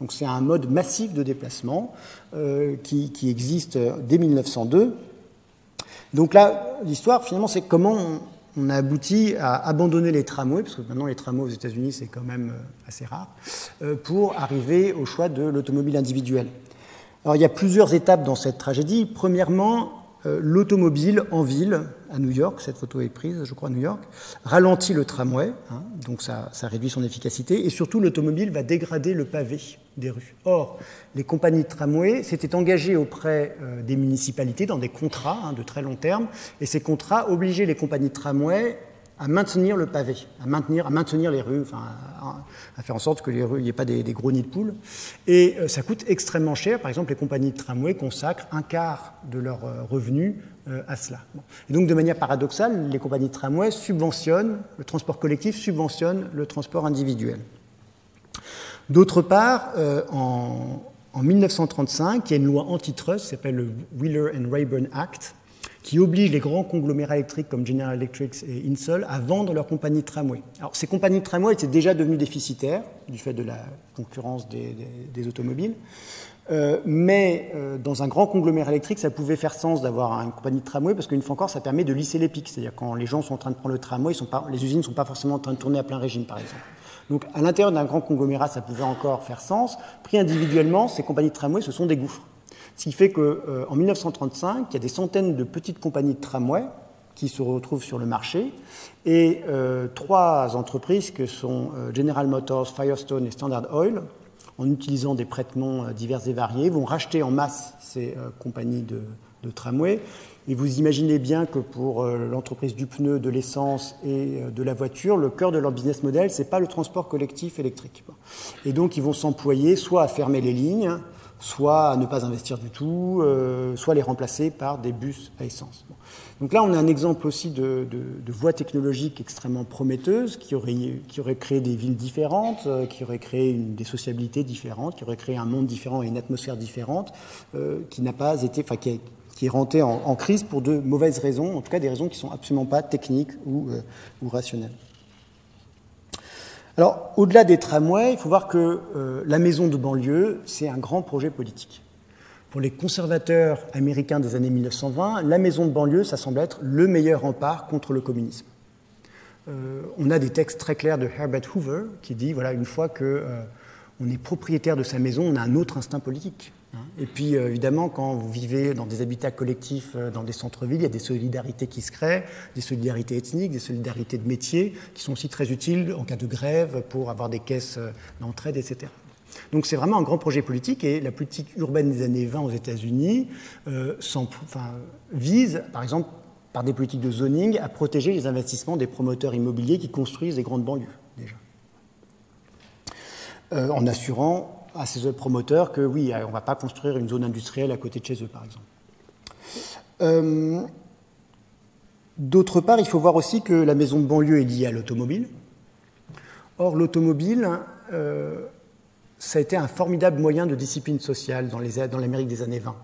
Donc c'est un mode massif de déplacement euh, qui, qui existe dès mille neuf cent deux. Donc là, l'histoire, finalement, c'est comment on, on a abouti à abandonner les tramways, parce que maintenant les tramways aux États-Unis, c'est quand même assez rare, euh, pour arriver au choix de l'automobile individuelle. Alors il y a plusieurs étapes dans cette tragédie. Premièrement, euh, l'automobile en ville, à New York, cette photo est prise, je crois, à New York, ralentit le tramway, hein, donc ça, ça réduit son efficacité, et surtout l'automobile va dégrader le pavé des rues. Or, les compagnies de tramway s'étaient engagées auprès euh, des municipalités dans des contrats hein, de très long terme, et ces contrats obligeaient les compagnies de tramway à maintenir le pavé, à maintenir, à maintenir les rues, enfin, à, à faire en sorte que les rues, il n'y ait pas des, des gros nids de poules. Et euh, ça coûte extrêmement cher. Par exemple, les compagnies de tramway consacrent un quart de leurs euh, revenus euh, à cela. Bon. Et donc, de manière paradoxale, les compagnies de tramway subventionnent, le transport collectif subventionne le transport individuel. D'autre part, euh, en, en mille neuf cent trente-cinq, il y a une loi antitrust qui s'appelle le Wheeler and Rayburn Act, qui oblige les grands conglomérats électriques comme General Electric et Insol à vendre leurs compagnies de tramway. Alors, ces compagnies de tramway étaient déjà devenues déficitaires du fait de la concurrence des, des, des automobiles, euh, mais euh, dans un grand conglomérat électrique, ça pouvait faire sens d'avoir une compagnie de tramway parce qu'une fois encore, ça permet de lisser les pics. C'est-à-dire quand les gens sont en train de prendre le tramway, ils sont pas, les usines ne sont pas forcément en train de tourner à plein régime, par exemple. Donc, à l'intérieur d'un grand conglomérat, ça pouvait encore faire sens. Pris individuellement, ces compagnies de tramway, ce sont des gouffres. Ce qui fait qu'en euh, mille neuf cent trente-cinq, il y a des centaines de petites compagnies de tramway qui se retrouvent sur le marché, et euh, trois entreprises que sont euh, General Motors, Firestone et Standard Oil, en utilisant des prête-noms euh, divers et variés, vont racheter en masse ces euh, compagnies de, de tramway. Et vous imaginez bien que pour euh, l'entreprise du pneu, de l'essence et euh, de la voiture, le cœur de leur business model, ce n'est pas le transport collectif électrique. Et donc, ils vont s'employer soit à fermer les lignes, soit à ne pas investir du tout, euh, soit les remplacer par des bus à essence. Bon. Donc là, on a un exemple aussi de, de, de voies technologiques extrêmement prometteuses qui auraient, qui auraient créé des villes différentes, euh, qui auraient créé une, des sociabilités différentes, qui auraient créé un monde différent et une atmosphère différente, euh, qui n'a pas été... qui est rentré en, en crise pour de mauvaises raisons, en tout cas des raisons qui ne sont absolument pas techniques ou, euh, ou rationnelles. Alors, au-delà des tramways, il faut voir que euh, la maison de banlieue, c'est un grand projet politique. Pour les conservateurs américains des années mille neuf cent vingt, la maison de banlieue, ça semble être le meilleur rempart contre le communisme. Euh, on a des textes très clairs de Herbert Hoover qui dit, voilà, une fois qu'on euh, est propriétaire de sa maison, on a un autre instinct politique. Et puis, évidemment, quand vous vivez dans des habitats collectifs, dans des centres-villes, il y a des solidarités qui se créent, des solidarités ethniques, des solidarités de métier, qui sont aussi très utiles en cas de grève pour avoir des caisses d'entraide, et cetera. Donc, c'est vraiment un grand projet politique, et la politique urbaine des années vingt aux États-Unis euh, enfin, vise, par exemple, par des politiques de zoning, à protéger les investissements des promoteurs immobiliers qui construisent des grandes banlieues, déjà, euh, en assurant à ces promoteurs que, oui, on ne va pas construire une zone industrielle à côté de chez eux, par exemple. Euh, D'autre part, il faut voir aussi que la maison de banlieue est liée à l'automobile. Or, l'automobile, euh, ça a été un formidable moyen de discipline sociale dans les, dans l'Amérique des années vingt.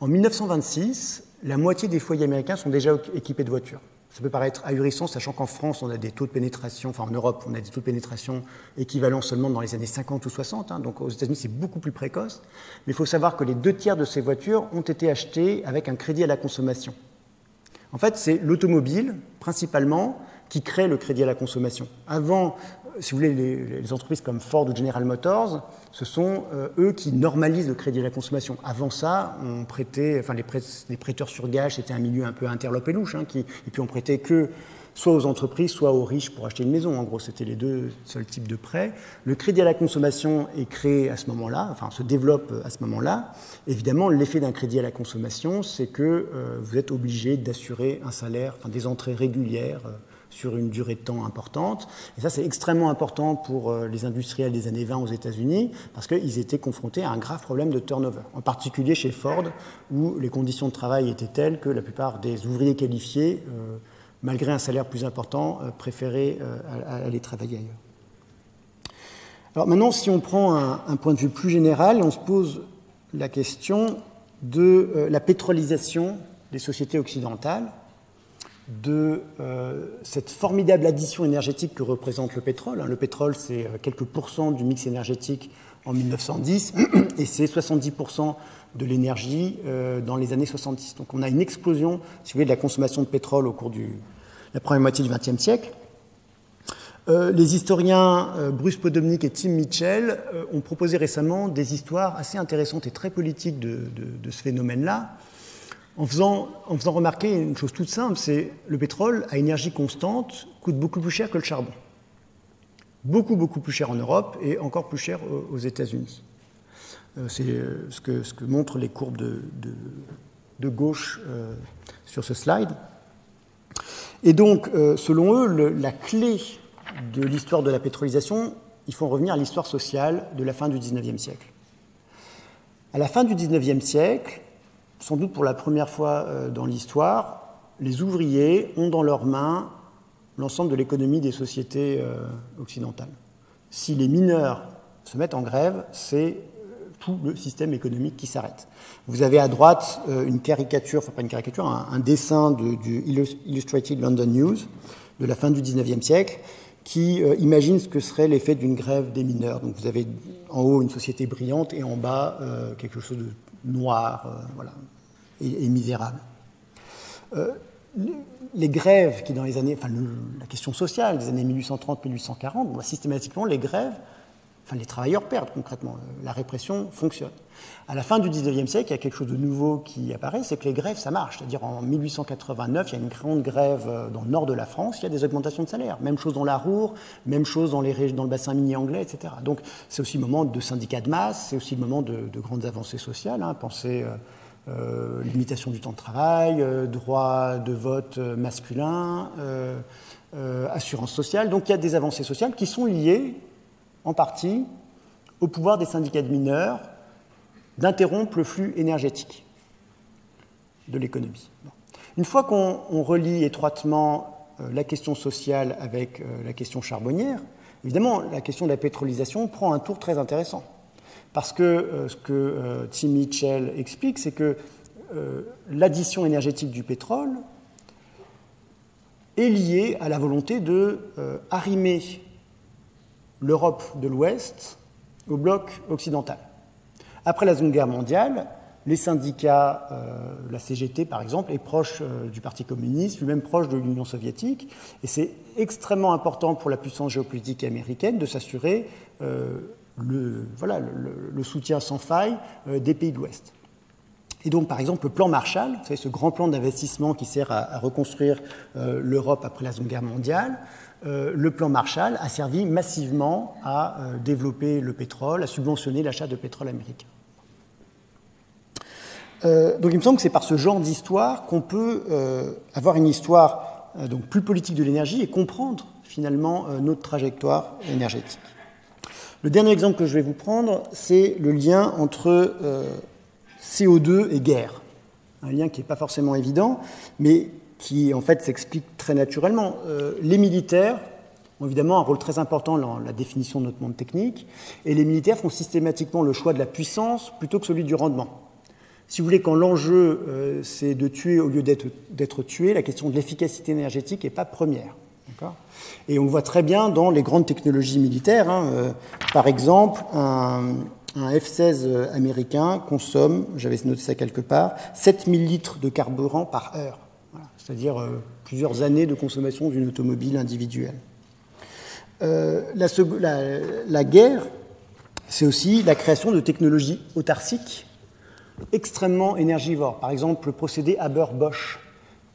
En mille neuf cent vingt-six, la moitié des foyers américains sont déjà équipés de voitures. Ça peut paraître ahurissant, sachant qu'en France, on a des taux de pénétration, enfin en Europe, on a des taux de pénétration équivalents seulement dans les années cinquante ou soixante, hein, donc aux États-Unis, c'est beaucoup plus précoce. Mais il faut savoir que les deux tiers de ces voitures ont été achetées avec un crédit à la consommation. En fait, c'est l'automobile, principalement, qui crée le crédit à la consommation. Avant, si vous voulez, les, les entreprises comme Ford ou General Motors, ce sont euh, eux qui normalisent le crédit à la consommation. Avant ça, on prêtait, enfin, les, prêt, les prêteurs sur gage, c'était un milieu un peu interlope et louche, hein, qui, et puis on prêtait que soit aux entreprises, soit aux riches pour acheter une maison. En gros, c'était les deux seuls types de prêts. Le crédit à la consommation est créé à ce moment-là, enfin, se développe à ce moment-là. Évidemment, l'effet d'un crédit à la consommation, c'est que euh, vous êtes obligé d'assurer un salaire, enfin, des entrées régulières, euh, sur une durée de temps importante. Et ça, c'est extrêmement important pour les industriels des années vingt aux États-Unis parce qu'ils étaient confrontés à un grave problème de turnover, en particulier chez Ford, où les conditions de travail étaient telles que la plupart des ouvriers qualifiés, euh, malgré un salaire plus important, euh, préféraient euh, à, à aller travailler ailleurs. Alors maintenant, si on prend un, un point de vue plus général, on se pose la question de euh, la pétrolisation des sociétés occidentales, de euh, cette formidable addition énergétique que représente le pétrole. Le pétrole, c'est quelques pourcents du mix énergétique en mille neuf cent dix et c'est soixante-dix pour cent de l'énergie euh, dans les années soixante-dix. Donc on a une explosion, si vous voulez, de la consommation de pétrole au cours de la première moitié du vingtième siècle. Euh, les historiens euh, Bruce Podhomnik et Tim Mitchell euh, ont proposé récemment des histoires assez intéressantes et très politiques de, de, de ce phénomène-là. En faisant, en faisant remarquer une chose toute simple, c'est le pétrole à énergie constante coûte beaucoup plus cher que le charbon. Beaucoup, beaucoup plus cher en Europe et encore plus cher aux États-Unis. C'est ce que, ce que montrent les courbes de, de, de gauche euh, sur ce slide. Et donc, euh, selon eux, le, la clé de l'histoire de la pétrolisation, il faut en revenir à l'histoire sociale de la fin du dix-neuvième siècle. À la fin du dix-neuvième siècle, sans doute pour la première fois dans l'histoire, les ouvriers ont dans leurs mains l'ensemble de l'économie des sociétés occidentales. Si les mineurs se mettent en grève, c'est tout le système économique qui s'arrête. Vous avez à droite une caricature, enfin pas une caricature, un dessin de, du Illustrated London News de la fin du dix-neuvième siècle qui imagine ce que serait l'effet d'une grève des mineurs. Donc vous avez en haut une société brillante et en bas quelque chose de noir, euh, voilà, et, et misérable. Euh, les grèves qui, dans les années, enfin, le, la question sociale des années mille huit cent trente mille huit cent quarante, on voit systématiquement les grèves, enfin, les travailleurs perdent concrètement, la répression fonctionne. À la fin du dix-neuvième siècle, il y a quelque chose de nouveau qui apparaît, c'est que les grèves, ça marche. C'est-à-dire en mille huit cent quatre-vingt-neuf, il y a une grande grève dans le nord de la France, il y a des augmentations de salaire. Même chose dans la Roure, même chose dans, les, dans le bassin minier anglais, et cetera. Donc c'est aussi le moment de syndicats de masse, c'est aussi le moment de, de grandes avancées sociales. Hein. Pensez euh, euh, limitation du temps de travail, euh, droit de vote masculin, euh, euh, assurance sociale. Donc il y a des avancées sociales qui sont liées en partie au pouvoir des syndicats de mineurs d'interrompre le flux énergétique de l'économie. Une fois qu'on relie étroitement euh, la question sociale avec euh, la question charbonnière, évidemment, la question de la pétrolisation prend un tour très intéressant. Parce que euh, ce que euh, Tim Mitchell explique, c'est que euh, l'addition énergétique du pétrole est liée à la volonté de euh, arrimer l'Europe de l'Ouest au bloc occidental. Après la Seconde Guerre mondiale, les syndicats, euh, la C G T par exemple, est proche euh, du Parti communiste, lui-même proche de l'Union soviétique, et c'est extrêmement important pour la puissance géopolitique américaine de s'assurer euh, le, voilà, le, le soutien sans faille euh, des pays de l'Ouest. Et donc, par exemple, le plan Marshall, vous savez, ce grand plan d'investissement qui sert à, à reconstruire euh, l'Europe après la Seconde Guerre mondiale, Euh, le plan Marshall a servi massivement à euh, développer le pétrole, à subventionner l'achat de pétrole américain. Euh, donc il me semble que c'est par ce genre d'histoire qu'on peut euh, avoir une histoire euh, donc plus politique de l'énergie et comprendre finalement euh, notre trajectoire énergétique. Le dernier exemple que je vais vous prendre, c'est le lien entre euh, C O deux et guerre. Un lien qui n'est pas forcément évident, mais qui en fait s'explique très naturellement. Euh, les militaires ont évidemment un rôle très important dans la définition de notre monde technique, et les militaires font systématiquement le choix de la puissance plutôt que celui du rendement. Si vous voulez, quand l'enjeu euh, c'est de tuer au lieu d'être tué, la question de l'efficacité énergétique n'est pas première. Et on le voit très bien dans les grandes technologies militaires. Hein, euh, par exemple, un, un F seize américain consomme, j'avais noté ça quelque part, sept mille litres de carburant par heure. C'est-à-dire euh, plusieurs années de consommation d'une automobile individuelle. Euh, la, la, la guerre, c'est aussi la création de technologies autarciques extrêmement énergivores. Par exemple, le procédé Haber-Bosch,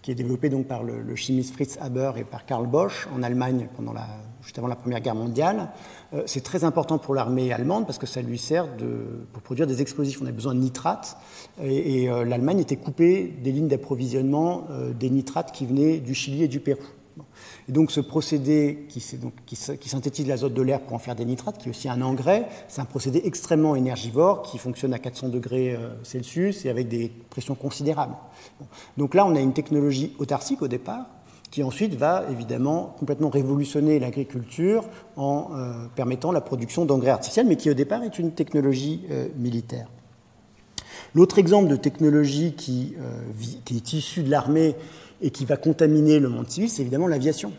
qui est développé donc par le, le chimiste Fritz Haber et par Karl Bosch en Allemagne pendant la, juste avant la Première Guerre mondiale. Euh, c'est très important pour l'armée allemande parce que ça lui sert de, pour produire des explosifs. On a besoin de nitrates et, et euh, l'Allemagne était coupée des lignes d'approvisionnement euh, des nitrates qui venaient du Chili et du Pérou. Bon. Et donc ce procédé qui, donc, qui, qui synthétise l'azote de l'air pour en faire des nitrates, qui est aussi un engrais, c'est un procédé extrêmement énergivore qui fonctionne à quatre cents degrés euh, Celsius et avec des pressions considérables. Bon. Donc là, on a une technologie autarcique au départ, qui ensuite va évidemment complètement révolutionner l'agriculture en euh, permettant la production d'engrais artificiels, mais qui au départ est une technologie euh, militaire. L'autre exemple de technologie qui, euh, qui est issue de l'armée et qui va contaminer le monde civil, c'est évidemment l'aviation.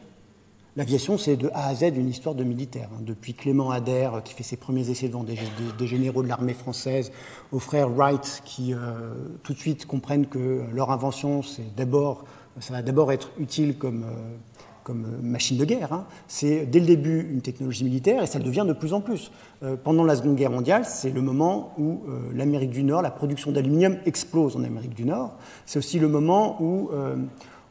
L'aviation, c'est de A à Z une histoire de militaire. Depuis Clément Adair, qui fait ses premiers essais devant des, des, des généraux de l'armée française, aux frères Wright, qui euh, tout de suite comprennent que leur invention, c'est d'abord... ça va d'abord être utile comme, euh, comme machine de guerre. Hein. C'est dès le début une technologie militaire et ça le devient de plus en plus. Euh, pendant la Seconde Guerre mondiale, c'est le moment où euh, l'Amérique du Nord, la production d'aluminium explose en Amérique du Nord. C'est aussi le moment où euh,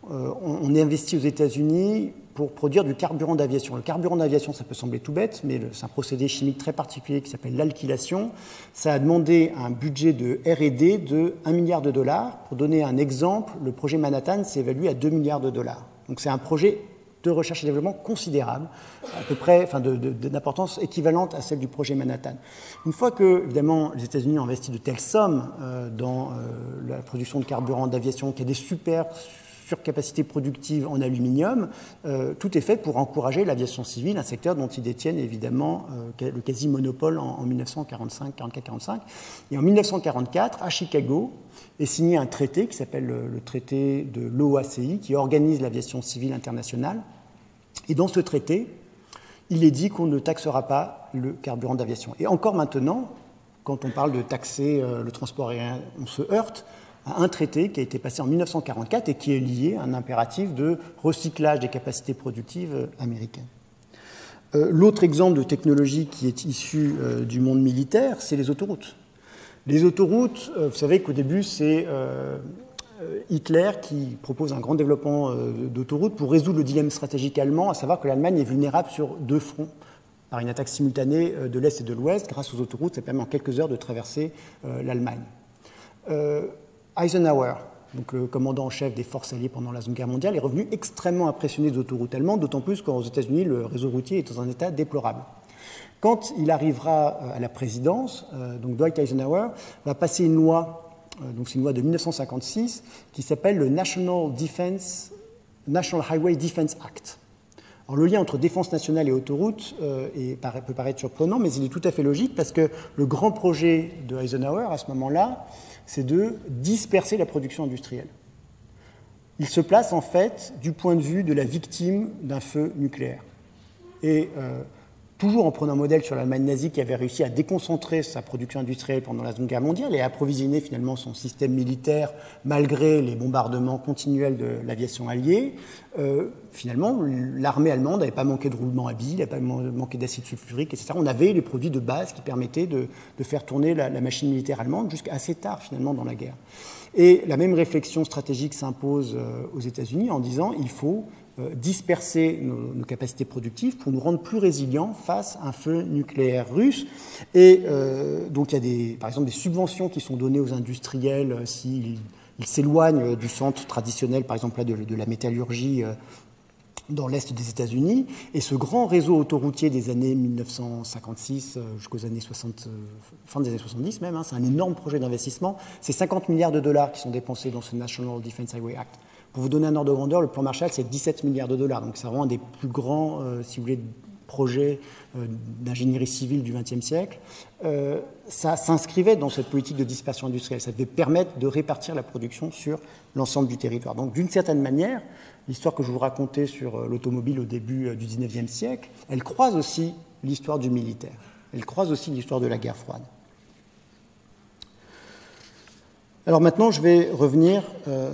euh, on est investi aux États-Unis pour produire du carburant d'aviation. Le carburant d'aviation, ça peut sembler tout bête, mais c'est un procédé chimique très particulier qui s'appelle l'alkylation. Ça a demandé un budget de R et D de un milliard de dollars. Pour donner un exemple, le projet Manhattan s'est évalué à deux milliards de dollars. Donc c'est un projet de recherche et développement considérable, à peu près, enfin, d'importance équivalente à celle du projet Manhattan. Une fois que, évidemment, les États-Unis ont investi de telles sommes euh, dans euh, la production de carburant d'aviation, qu'il y a des super... capacité productive en aluminium, euh, tout est fait pour encourager l'aviation civile, un secteur dont ils détiennent évidemment euh, le quasi-monopole en, en mille neuf cent quarante-cinq quarante-quatre quarante-cinq. Et en mille neuf cent quarante-quatre, à Chicago, est signé un traité qui s'appelle le, le traité de l'O A C I, qui organise l'aviation civile internationale. Et dans ce traité, il est dit qu'on ne taxera pas le carburant d'aviation. Et encore maintenant, quand on parle de taxer euh, le transport aérien, on se heurte à un traité qui a été passé en mille neuf cent quarante-quatre et qui est lié à un impératif de recyclage des capacités productives américaines. Euh, L'autre exemple de technologie qui est issue euh, du monde militaire, c'est les autoroutes. Les autoroutes, euh, vous savez qu'au début, c'est euh, Hitler qui propose un grand développement euh, d'autoroutes pour résoudre le dilemme stratégique allemand, à savoir que l'Allemagne est vulnérable sur deux fronts, par une attaque simultanée de l'Est et de l'Ouest. Grâce aux autoroutes, ça permet en quelques heures de traverser euh, l'Allemagne. Euh, Eisenhower, donc le commandant en chef des forces alliées pendant la Seconde Guerre mondiale, est revenu extrêmement impressionné des autoroutes allemandes, d'autant plus qu'aux États-Unis, le réseau routier est dans un état déplorable. Quand il arrivera à la présidence, donc Dwight Eisenhower va passer une loi, donc c'est une loi de mille neuf cent cinquante-six, qui s'appelle le National, Defense, National Highway Defense Act. Alors, le lien entre défense nationale et autoroute euh, est, peut paraître surprenant, mais il est tout à fait logique parce que le grand projet de Eisenhower, à ce moment-là, c'est de disperser la production industrielle. Il se place, en fait, du point de vue de la victime d'un feu nucléaire. Et euh, toujours en prenant modèle sur l'Allemagne nazie qui avait réussi à déconcentrer sa production industrielle pendant la Seconde Guerre mondiale et à approvisionner finalement son système militaire malgré les bombardements continuels de l'aviation alliée, euh, finalement, l'armée allemande n'avait pas manqué de roulement à billes, n'avait pas manqué d'acide sulfurique, et cetera. On avait les produits de base qui permettaient de, de faire tourner la, la machine militaire allemande jusqu'à assez tard, finalement, dans la guerre. Et la même réflexion stratégique s'impose euh, aux États-Unis en disant il faut euh, disperser nos, nos capacités productives pour nous rendre plus résilients face à un feu nucléaire russe. Et euh, donc il y a des, par exemple des subventions qui sont données aux industriels euh, s'ils s'éloignent euh, du centre traditionnel, par exemple là, de, de la métallurgie euh, dans l'Est des États-Unis, et ce grand réseau autoroutier des années mille neuf cent cinquante-six jusqu'aux années soixante, fin des années soixante-dix même, hein, c'est un énorme projet d'investissement, c'est cinquante milliards de dollars qui sont dépensés dans ce National Defense Highway Act. Pour vous donner un ordre de grandeur, le plan Marshall, c'est dix-sept milliards de dollars, donc c'est vraiment un des plus grands, euh, si vous voulez, projets euh, d'ingénierie civile du vingtième siècle. Euh, ça s'inscrivait dans cette politique de dispersion industrielle, ça devait permettre de répartir la production sur l'ensemble du territoire. Donc d'une certaine manière, l'histoire que je vous racontais sur l'automobile au début du dix-neuvième siècle, elle croise aussi l'histoire du militaire. Elle croise aussi l'histoire de la guerre froide. Alors maintenant, je vais revenir euh,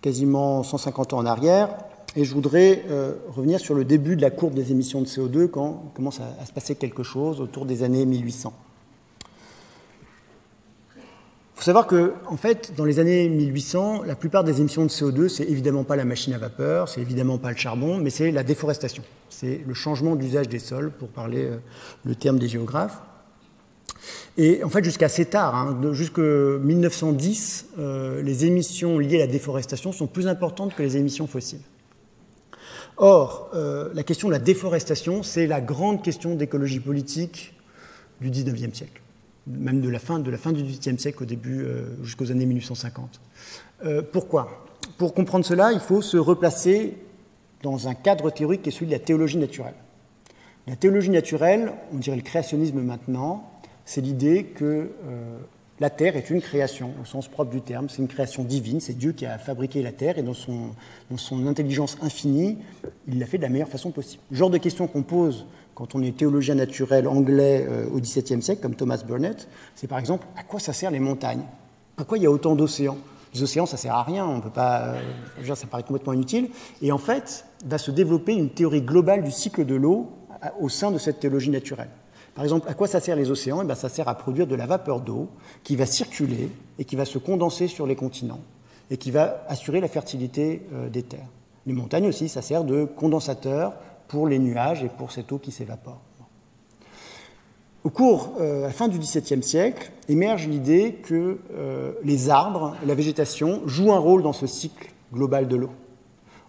quasiment cent cinquante ans en arrière et je voudrais euh, revenir sur le début de la courbe des émissions de C O deux quand commence à, à se passer quelque chose autour des années mille huit cents. Il faut savoir que, en fait, dans les années mille huit cents, la plupart des émissions de C O deux, c'est évidemment pas la machine à vapeur, c'est évidemment pas le charbon, mais c'est la déforestation. C'est le changement d'usage des sols, pour parler euh, le terme des géographes. Et en fait, jusqu'à assez tard, hein, jusqu'en mille neuf cent dix, euh, les émissions liées à la déforestation sont plus importantes que les émissions fossiles. Or, euh, la question de la déforestation, c'est la grande question d'écologie politique du dix-neuvième siècle, même de la fin, de la fin du dix-huitième siècle au début, euh, jusqu'aux années mille neuf cent cinquante. Euh, pourquoi ? Pour comprendre cela, il faut se replacer dans un cadre théorique qui est celui de la théologie naturelle. La théologie naturelle, on dirait le créationnisme maintenant, c'est l'idée que euh, la Terre est une création, au sens propre du terme, c'est une création divine, c'est Dieu qui a fabriqué la Terre, et dans son, dans son intelligence infinie, il l'a fait de la meilleure façon possible. Le genre de question qu'on pose quand on est théologien naturel anglais euh, au dix-septième siècle, comme Thomas Burnett, c'est par exemple, à quoi ça sert les montagnes? À quoi il y a autant d'océans? Les océans, ça ne sert à rien, on peut pas, euh, ça paraît complètement inutile. Et en fait, va se développer une théorie globale du cycle de l'eau au sein de cette théologie naturelle. Par exemple, à quoi ça sert les océans? Eh bien, ça sert à produire de la vapeur d'eau qui va circuler et qui va se condenser sur les continents et qui va assurer la fertilité euh, des terres. Les montagnes aussi, ça sert de condensateur pour les nuages et pour cette eau qui s'évapore. Au cours, euh, à la fin du dix-septième siècle, émerge l'idée que euh, les arbres, la végétation, jouent un rôle dans ce cycle global de l'eau.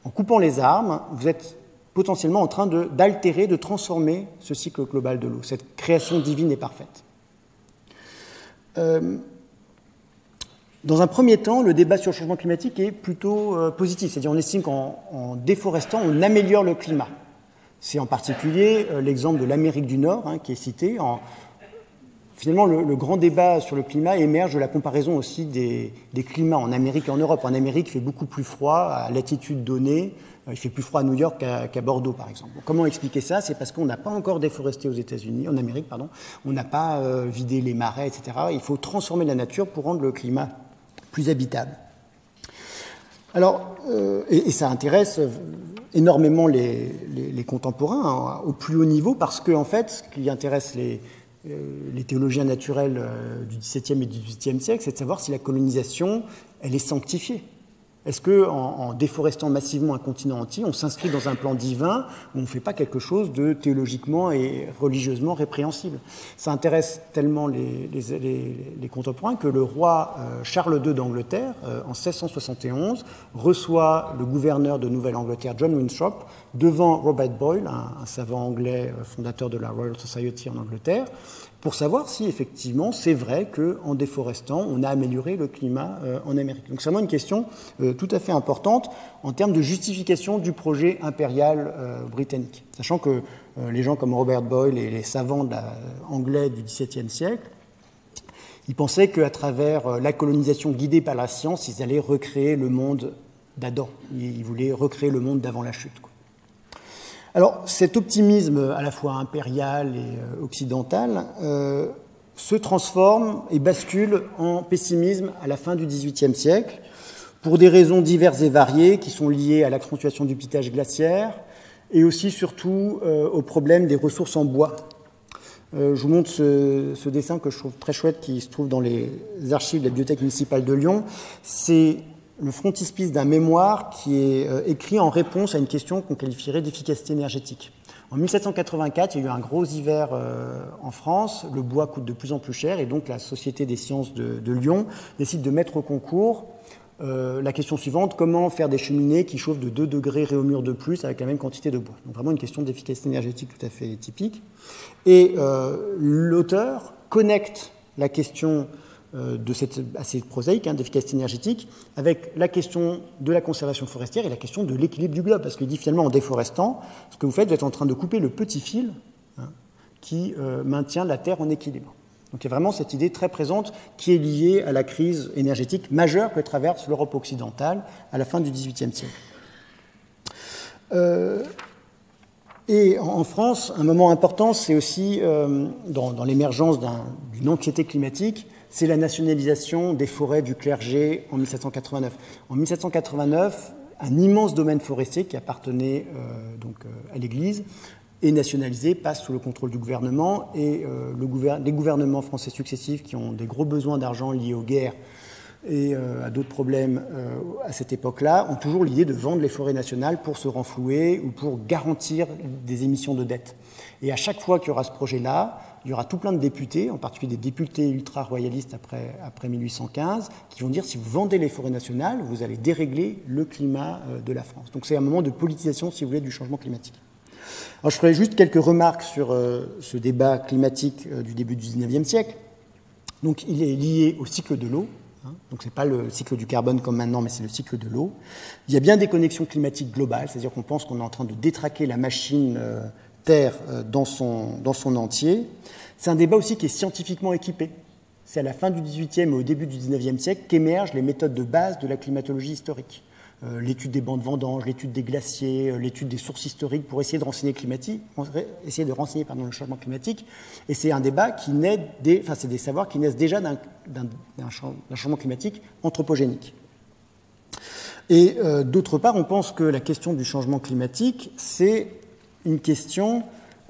En coupant les arbres, vous êtes potentiellement en train d'altérer, de, de transformer ce cycle global de l'eau, cette création divine et parfaite. Euh, dans un premier temps, le débat sur le changement climatique est plutôt euh, positif, c'est-à-dire on estime qu'en en déforestant, on améliore le climat. C'est en particulier euh, l'exemple de l'Amérique du Nord hein, qui est cité. En... Finalement, le, le grand débat sur le climat émerge de la comparaison aussi des, des climats en Amérique et en Europe. En Amérique, il fait beaucoup plus froid à latitude donnée. Euh, il fait plus froid à New York qu'à qu'à Bordeaux, par exemple. Bon, comment expliquer ça? C'est parce qu'on n'a pas encore déforesté aux États-Unis, en Amérique, pardon. On n'a pas euh, vidé les marais, et cetera. Il faut transformer la nature pour rendre le climat plus habitable. Alors, euh, et, et ça intéresse énormément les, les, les contemporains hein, au plus haut niveau, parce que en fait, ce qui intéresse les, euh, les théologiens naturels euh, du dix-septième et du dix-huitième siècle, c'est de savoir si la colonisation, elle est sanctifiée. Est-ce que, en, en déforestant massivement un continent entier, on s'inscrit dans un plan divin où on ne fait pas quelque chose de théologiquement et religieusement répréhensible? Ça intéresse tellement les, les, les, les contemporains que le roi euh, Charles deux d'Angleterre, euh, en seize cent soixante et onze, reçoit le gouverneur de Nouvelle-Angleterre, John Winthrop, devant Robert Boyle, un, un savant anglais euh, fondateur de la Royal Society en Angleterre, pour savoir si, effectivement, c'est vrai qu'en déforestant, on a amélioré le climat euh, en Amérique. Donc c'est vraiment une question euh, tout à fait importante en termes de justification du projet impérial euh, britannique. Sachant que euh, les gens comme Robert Boyle et les savants de la, euh, anglais du dix-septième siècle, ils pensaient qu'à travers euh, la colonisation guidée par la science, ils allaient recréer le monde d'Adam. Ils, ils voulaient recréer le monde d'avant la chute, quoi. Alors, cet optimisme à la fois impérial et occidental euh, se transforme et bascule en pessimisme à la fin du dix-huitième siècle pour des raisons diverses et variées qui sont liées à l'accentuation du pitage glaciaire et aussi surtout euh, au problème des ressources en bois. Euh, je vous montre ce, ce dessin que je trouve très chouette qui se trouve dans les archives de la Bibliothèque municipale de Lyon. C'est le frontispice d'un mémoire qui est euh, écrit en réponse à une question qu'on qualifierait d'efficacité énergétique. En mille sept cent quatre-vingt-quatre, il y a eu un gros hiver euh, en France, le bois coûte de plus en plus cher, et donc la Société des sciences de, de Lyon décide de mettre au concours euh, la question suivante, comment faire des cheminées qui chauffent de deux degrés réaumur de plus avec la même quantité de bois. Donc vraiment une question d'efficacité énergétique tout à fait typique. Et euh, l'auteur connecte la question de cette, assez prosaïque, hein, d'efficacité énergétique, avec la question de la conservation forestière et la question de l'équilibre du globe. Parce qu'il dit finalement, en déforestant, ce que vous faites, vous êtes en train de couper le petit fil hein, qui euh, maintient la Terre en équilibre. Donc il y a vraiment cette idée très présente qui est liée à la crise énergétique majeure que traverse l'Europe occidentale à la fin du dix-huitième siècle. Euh... Et en France, un moment important, c'est aussi, euh, dans, dans l'émergence d'une un, anxiété climatique, c'est la nationalisation des forêts du clergé en mille sept cent quatre-vingt-neuf. En mille sept cent quatre-vingt-neuf, un immense domaine forestier qui appartenait euh, donc, euh, à l'Église est nationalisé, passe sous le contrôle du gouvernement, et euh, le gouver les gouvernements français successifs qui ont des gros besoins d'argent liés aux guerres et euh, à d'autres problèmes euh, à cette époque-là, ont toujours l'idée de vendre les forêts nationales pour se renflouer ou pour garantir des émissions de dette. Et à chaque fois qu'il y aura ce projet-là, il y aura tout plein de députés, en particulier des députés ultra-royalistes après, après mille huit cent quinze, qui vont dire si vous vendez les forêts nationales, vous allez dérégler le climat de la France. Donc c'est un moment de politisation, si vous voulez, du changement climatique. Alors je ferai juste quelques remarques sur euh, ce débat climatique euh, du début du dix-neuvième siècle. Donc il est lié au cycle de l'eau. Donc, ce n'est pas le cycle du carbone comme maintenant, mais c'est le cycle de l'eau. Il y a bien des connexions climatiques globales, c'est-à-dire qu'on pense qu'on est en train de détraquer la machine euh, Terre euh, dans, son, dans son entier. C'est un débat aussi qui est scientifiquement équipé. C'est à la fin du dix-huitième et au début du dix-neuvième siècle qu'émergent les méthodes de base de la climatologie historique. Euh, l'étude des bancs de vendanges, l'étude des glaciers, euh, l'étude des sources historiques pour essayer de renseigner, climatique, essayer de renseigner pardon, le changement climatique. Et c'est un débat qui naît, des, enfin, c'est des savoirs qui naissent déjà d'un changement climatique anthropogénique. Et euh, d'autre part, on pense que la question du changement climatique, c'est une question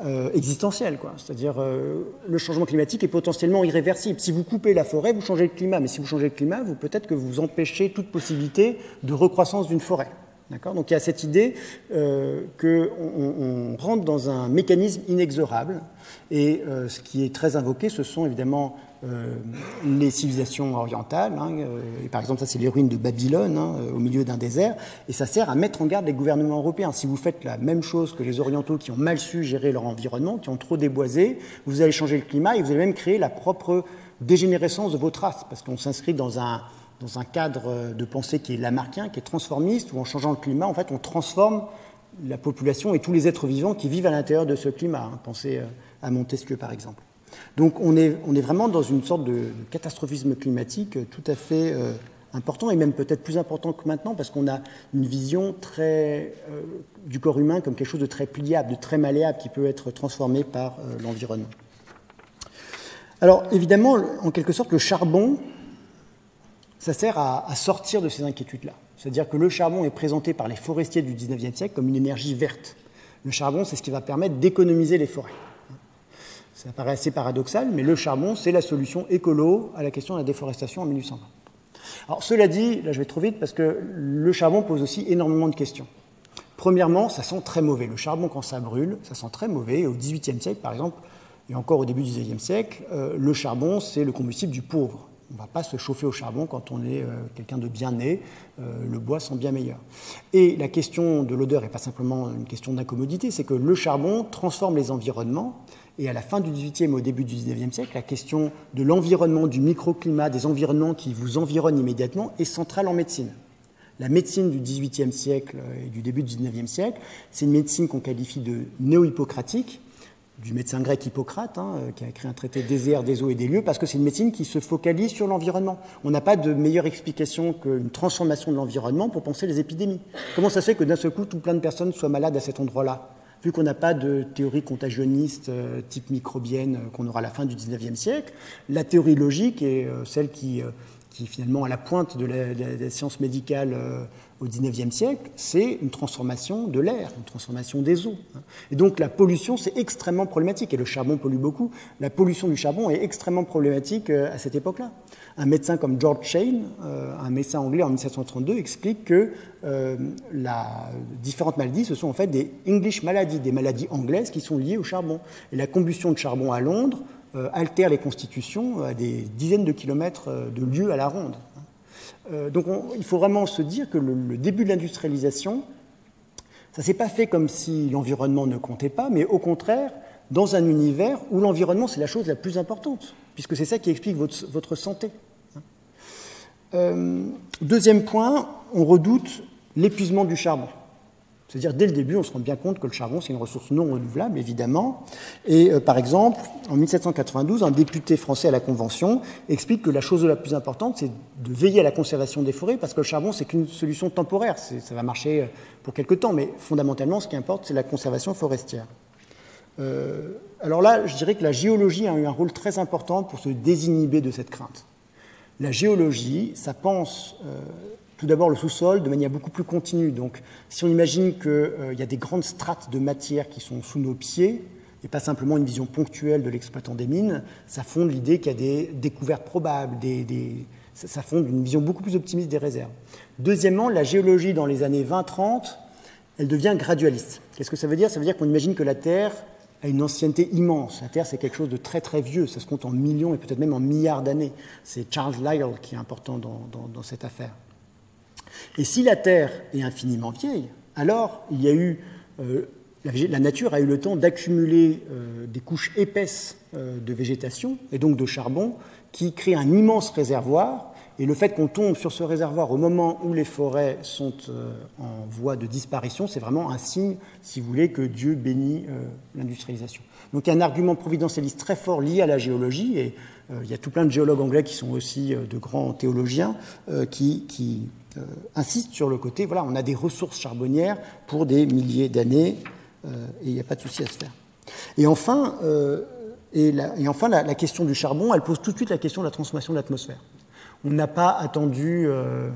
euh, existentielle, quoi. C'est-à-dire euh, le changement climatique est potentiellement irréversible. Si vous coupez la forêt, vous changez le climat, mais si vous changez le climat, vous peut-être que vous empêchez toute possibilité de recroissance d'une forêt. D'accord ? Donc il y a cette idée euh, qu'on on rentre dans un mécanisme inexorable, et euh, ce qui est très invoqué, ce sont évidemment euh, les civilisations orientales, hein, et par exemple ça c'est les ruines de Babylone, hein, au milieu d'un désert, et ça sert à mettre en garde les gouvernements européens. Si vous faites la même chose que les orientaux qui ont mal su gérer leur environnement, qui ont trop déboisé, vous allez changer le climat et vous allez même créer la propre dégénérescence de vos traces, parce qu'on s'inscrit dans un... dans un cadre de pensée qui est lamarckien, qui est transformiste, où en changeant le climat, en fait, on transforme la population et tous les êtres vivants qui vivent à l'intérieur de ce climat. Pensez à Montesquieu, par exemple. Donc, on est, on est vraiment dans une sorte de catastrophisme climatique tout à fait euh, important, et même peut-être plus important que maintenant, parce qu'on a une vision très, euh, du corps humain comme quelque chose de très pliable, de très malléable, qui peut être transformé par euh, l'environnement. Alors, évidemment, en quelque sorte, le charbon... ça sert à sortir de ces inquiétudes-là. C'est-à-dire que le charbon est présenté par les forestiers du dix-neuvième siècle comme une énergie verte. Le charbon, c'est ce qui va permettre d'économiser les forêts. Ça paraît assez paradoxal, mais le charbon, c'est la solution écolo à la question de la déforestation en mille huit cent vingt. Alors, cela dit, là je vais trop vite, parce que le charbon pose aussi énormément de questions. Premièrement, ça sent très mauvais. Le charbon, quand ça brûle, ça sent très mauvais. Et au dix-huitième siècle, par exemple, et encore au début du dix-neuvième siècle, euh, le charbon, c'est le combustible du pauvre. On ne va pas se chauffer au charbon quand on est euh, quelqu'un de bien né. Euh, le bois sent bien meilleur. Et la question de l'odeur n'est pas simplement une question d'incommodité, c'est que le charbon transforme les environnements. Et à la fin du dix-huitième et au début du dix-neuvième siècle, la question de l'environnement, du microclimat, des environnements qui vous environnent immédiatement est centrale en médecine. La médecine du dix-huitième siècle et du début du dix-neuvième siècle, c'est une médecine qu'on qualifie de néo-hippocratique, du médecin grec Hippocrate, hein, qui a écrit un traité des airs, des eaux et des lieux, parce que c'est une médecine qui se focalise sur l'environnement. On n'a pas de meilleure explication qu'une transformation de l'environnement pour penser les épidémies. Comment ça se fait que d'un seul coup, tout plein de personnes soient malades à cet endroit-là, vu qu'on n'a pas de théorie contagionniste euh, type microbienne euh, qu'on aura à la fin du dix-neuvième siècle, la théorie logique est euh, celle qui, euh, qui est finalement à la pointe de la, de la, de la science médicale euh, au dix-neuvième siècle, c'est une transformation de l'air, une transformation des eaux. Et donc la pollution, c'est extrêmement problématique, et le charbon pollue beaucoup. La pollution du charbon est extrêmement problématique à cette époque-là. Un médecin comme George Shane, un médecin anglais en mille sept cent trente-deux, explique que euh, la, différentes maladies, ce sont en fait des English maladies, des maladies anglaises qui sont liées au charbon. Et la combustion de charbon à Londres euh, altère les constitutions à des dizaines de kilomètres de lieu à la ronde. Donc on, il faut vraiment se dire que le, le début de l'industrialisation, ça ne s'est pas fait comme si l'environnement ne comptait pas, mais au contraire, dans un univers où l'environnement, c'est la chose la plus importante, puisque c'est ça qui explique votre, votre santé. Euh, deuxième point, on redoute l'épuisement du charbon. C'est-à-dire, dès le début, on se rend bien compte que le charbon, c'est une ressource non renouvelable, évidemment. Et euh, par exemple, en mille sept cent quatre-vingt-douze, un député français à la Convention explique que la chose la plus importante, c'est de veiller à la conservation des forêts, parce que le charbon, c'est qu'une solution temporaire. Ça va marcher pour quelques temps, mais fondamentalement, ce qui importe, c'est la conservation forestière. Euh, alors là, je dirais que la géologie a eu un rôle très important pour se désinhiber de cette crainte. La géologie, ça pense... Euh, tout d'abord le sous-sol de manière beaucoup plus continue. Donc si on imagine qu'il euh, y a des grandes strates de matière qui sont sous nos pieds, et pas simplement une vision ponctuelle de l'exploitant des mines, ça fonde l'idée qu'il y a des découvertes probables, des, des... ça fonde une vision beaucoup plus optimiste des réserves. Deuxièmement, la géologie dans les années vingt trente, elle devient gradualiste. Qu'est-ce que ça veut dire ? Ça veut dire qu'on imagine que la Terre a une ancienneté immense. La Terre, c'est quelque chose de très très vieux, ça se compte en millions et peut-être même en milliards d'années. C'est Charles Lyell qui est important dans, dans, dans cette affaire. Et si la Terre est infiniment vieille, alors il y a eu, euh, la, la nature a eu le temps d'accumuler euh, des couches épaisses euh, de végétation et donc de charbon qui créent un immense réservoir. Et le fait qu'on tombe sur ce réservoir au moment où les forêts sont euh, en voie de disparition, c'est vraiment un signe, si vous voulez, que Dieu bénit euh, l'industrialisation. Donc il y a un argument providentialiste très fort lié à la géologie, et euh, il y a tout plein de géologues anglais qui sont aussi euh, de grands théologiens euh, qui, qui euh, insistent sur le côté, voilà, on a des ressources charbonnières pour des milliers d'années, euh, et il n'y a pas de souci à se faire. Et enfin, euh, et la, et enfin la, la question du charbon, elle pose tout de suite la question de la transformation de l'atmosphère. On n'a pas attendu euh,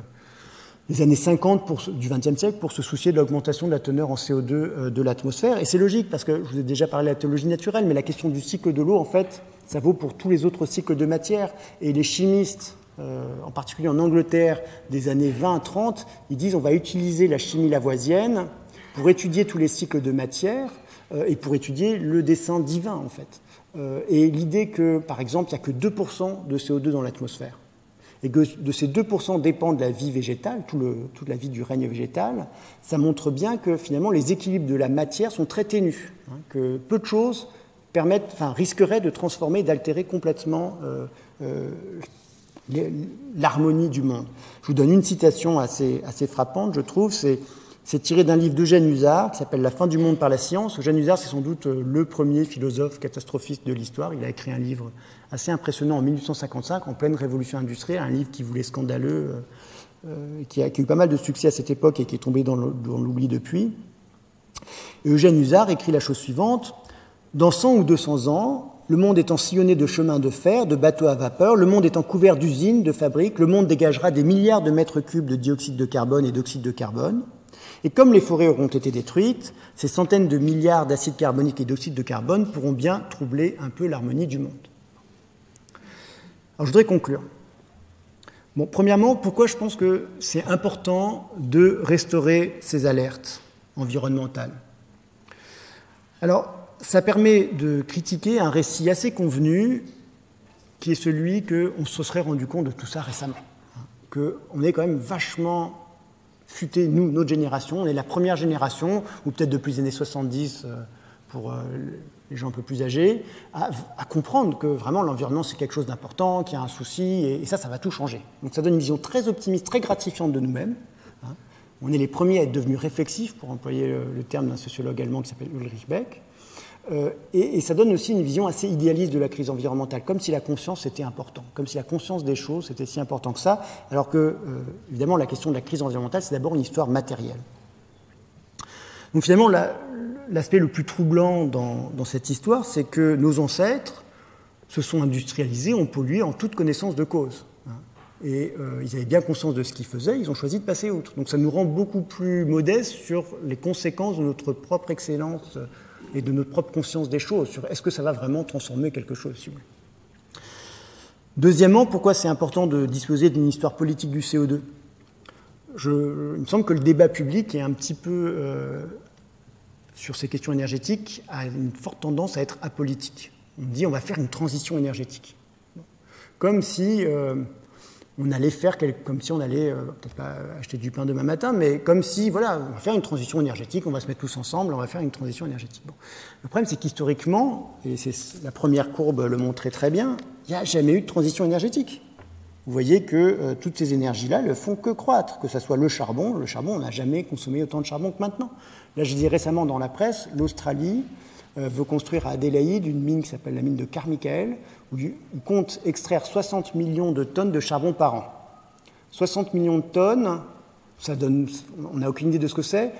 les années cinquante pour, du vingtième siècle pour se soucier de l'augmentation de la teneur en C O deux euh, de l'atmosphère. Et c'est logique, parce que je vous ai déjà parlé de la théologie naturelle, mais la question du cycle de l'eau, en fait, ça vaut pour tous les autres cycles de matière. Et les chimistes, euh, en particulier en Angleterre, des années vingt trente, ils disent on va utiliser la chimie lavoisienne pour étudier tous les cycles de matière euh, et pour étudier le dessein divin, en fait. Euh, et l'idée que, par exemple, il n'y a que deux pour cent de C O deux dans l'atmosphère, et que de ces deux pour cent dépendent de la vie végétale, tout le, toute la vie du règne végétal, ça montre bien que finalement les équilibres de la matière sont très ténus, hein, que peu de choses permettent, enfin, risqueraient de transformer, d'altérer complètement euh, euh, l'harmonie du monde. Je vous donne une citation assez, assez frappante, je trouve, c'est c'est tiré d'un livre d'Eugène Huard qui s'appelle « La fin du monde par la science ». Eugène Huard, c'est sans doute le premier philosophe catastrophiste de l'histoire. Il a écrit un livre assez impressionnant en mille huit cent cinquante-cinq, en pleine révolution industrielle, un livre qui voulait scandaleux, euh, qui, a, qui a eu pas mal de succès à cette époque et qui est tombé dans l'oubli depuis. Et Eugène Huard écrit la chose suivante. « Dans cent ou deux cents ans, le monde étant sillonné de chemins de fer, de bateaux à vapeur, le monde étant couvert d'usines, de fabriques, le monde dégagera des milliards de mètres cubes de dioxyde de carbone et d'oxyde de carbone. Et comme les forêts auront été détruites, ces centaines de milliards d'acides carboniques et d'oxydes de carbone pourront bien troubler un peu l'harmonie du monde. » Alors je voudrais conclure. Bon, premièrement, pourquoi je pense que c'est important de restaurer ces alertes environnementales? Alors, ça permet de critiquer un récit assez convenu qui est celui qu'on se serait rendu compte de tout ça récemment. Qu'on est quand même vachement... futé, nous, notre génération, on est la première génération, ou peut-être depuis les années soixante-dix pour les gens un peu plus âgés, à, à comprendre que vraiment l'environnement c'est quelque chose d'important, qu'il y a un souci, et, et ça, ça va tout changer. Donc ça donne une vision très optimiste, très gratifiante de nous-mêmes. On est les premiers à être devenus réflexifs, pour employer le, le terme d'un sociologue allemand qui s'appelle Ulrich Beck, euh, et, et ça donne aussi une vision assez idéaliste de la crise environnementale, comme si la conscience était importante, comme si la conscience des choses était si importante que ça, alors que, euh, évidemment, la question de la crise environnementale, c'est d'abord une histoire matérielle. Donc finalement, la, l'aspect le plus troublant dans, dans cette histoire, c'est que nos ancêtres se sont industrialisés, ont pollué en toute connaissance de cause. Et euh, ils avaient bien conscience de ce qu'ils faisaient, ils ont choisi de passer outre. Donc ça nous rend beaucoup plus modestes sur les conséquences de notre propre excellence et de notre propre conscience des choses, sur est-ce que ça va vraiment transformer quelque chose, si vous voulez. Deuxièmement, pourquoi c'est important de disposer d'une histoire politique du C O deux? Je, Il me semble que le débat public est un petit peu, euh, sur ces questions énergétiques, a une forte tendance à être apolitique. On dit on va faire une transition énergétique. Comme si... Euh, on allait faire comme si on allait, euh, peut-être pas acheter du pain demain matin, mais comme si, voilà, on va faire une transition énergétique, on va se mettre tous ensemble, on va faire une transition énergétique. Bon. Le problème, c'est qu'historiquement, et c'est la première courbe le montrait très bien, il n'y a jamais eu de transition énergétique. Vous voyez que euh, toutes ces énergies-là ne font que croître, que ce soit le charbon. Le charbon, on n'a jamais consommé autant de charbon que maintenant. Là, je dis récemment dans la presse, l'Australie euh, veut construire à Adélaïde une mine qui s'appelle la mine de Carmichael, où ils comptent extraire soixante millions de tonnes de charbon par an. soixante millions de tonnes, ça donne, on n'a aucune idée de ce que c'est.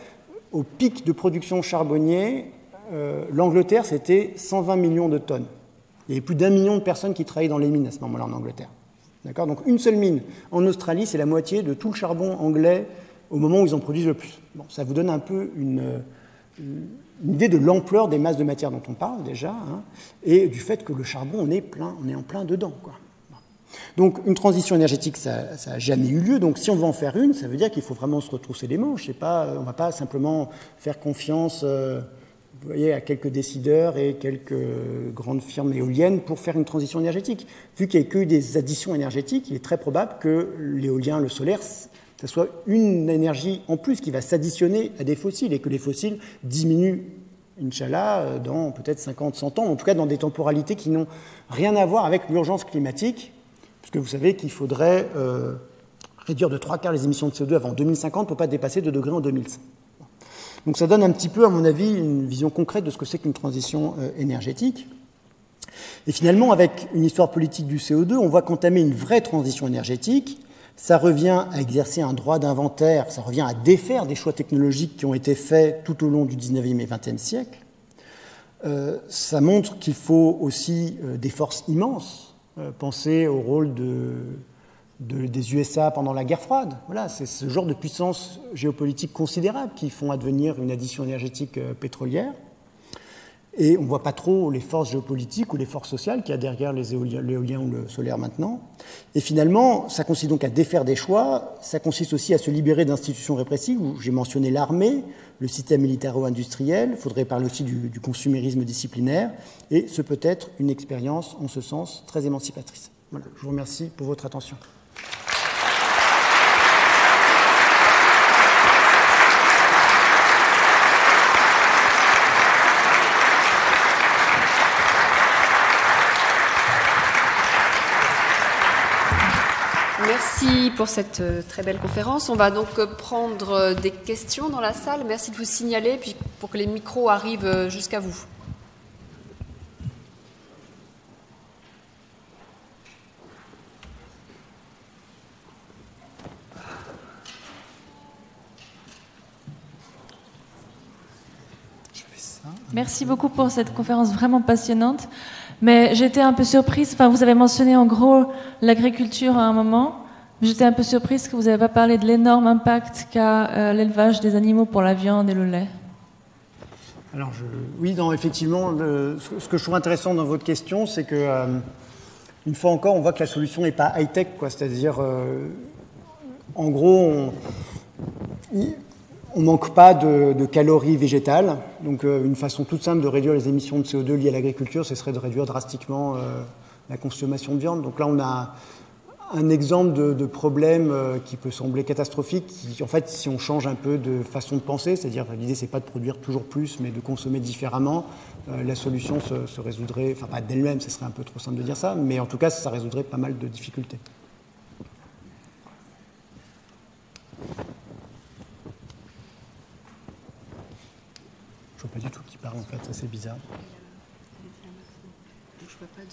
Au pic de production charbonnier, euh, l'Angleterre, c'était cent vingt millions de tonnes. Il y avait plus d'un million de personnes qui travaillaient dans les mines à ce moment-là en Angleterre. D'accord ? Donc une seule mine. En Australie, c'est la moitié de tout le charbon anglais au moment où ils en produisent le plus. Bon, ça vous donne un peu une... une une idée de l'ampleur des masses de matière dont on parle déjà, hein, et du fait que le charbon, on est, plein, on est en plein dedans, quoi. Donc une transition énergétique, ça n'a jamais eu lieu, donc si on veut en faire une, ça veut dire qu'il faut vraiment se retrousser les manches, et pas, on ne va pas simplement faire confiance euh, voyez, à quelques décideurs et quelques grandes firmes éoliennes pour faire une transition énergétique. Vu qu'il n'y a que des additions énergétiques, il est très probable que l'éolien, le solaire, ce soit une énergie en plus qui va s'additionner à des fossiles et que les fossiles diminuent, Inch'Allah, dans peut-être cinquante, cent ans, en tout cas dans des temporalités qui n'ont rien à voir avec l'urgence climatique, puisque vous savez qu'il faudrait euh, réduire de trois quarts les émissions de C O deux avant deux mille cinquante pour ne pas dépasser deux degrés en deux mille cent. Donc ça donne un petit peu, à mon avis, une vision concrète de ce que c'est qu'une transition euh, énergétique. Et finalement, avec une histoire politique du C O deux, on voit qu'entamer une vraie transition énergétique, ça revient à exercer un droit d'inventaire, ça revient à défaire des choix technologiques qui ont été faits tout au long du dix-neuvième et vingtième siècle. Euh, ça montre qu'il faut aussi euh, des forces immenses. Euh, pensez au rôle de, de, des U S A pendant la guerre froide. Voilà, c'est ce genre de puissance géopolitique considérable qui font advenir une addition énergétique euh, pétrolière. Et on ne voit pas trop les forces géopolitiques ou les forces sociales qu'il y a derrière l'éolien ou le solaire maintenant. Et finalement, ça consiste donc à défaire des choix, ça consiste aussi à se libérer d'institutions répressives, où j'ai mentionné l'armée, le système militaro-industriel, il faudrait parler aussi du, du consumérisme disciplinaire, et ce peut être une expérience en ce sens très émancipatrice. Voilà, je vous remercie pour votre attention. Merci pour cette très belle conférence. On va donc prendre des questions dans la salle. Merci de vous signaler puis pour que les micros arrivent jusqu'à vous. Merci beaucoup pour cette conférence vraiment passionnante. Mais j'étais un peu surprise. Enfin, vous avez mentionné en gros l'agriculture à un moment. J'étais un peu surprise que vous n'avez pas parlé de l'énorme impact qu'a euh, l'élevage des animaux pour la viande et le lait. Alors, je... oui, non, effectivement, le... ce que je trouve intéressant dans votre question, c'est que, euh, une fois encore, on voit que la solution n'est pas high-tech, quoi. C'est-à-dire, euh, en gros, on ne manque pas de, de calories végétales. Donc, euh, une façon toute simple de réduire les émissions de C O deux liées à l'agriculture, ce serait de réduire drastiquement euh, la consommation de viande. Donc là, on a un exemple de, de problème qui peut sembler catastrophique, qui, en fait, si on change un peu de façon de penser, c'est-à-dire l'idée, c'est pas de produire toujours plus, mais de consommer différemment, euh, la solution se, se résoudrait, enfin pas d'elle-même, ce serait un peu trop simple de dire ça, mais en tout cas, ça résoudrait pas mal de difficultés. Je vois pas du tout qui parle, en fait, ça c'est bizarre.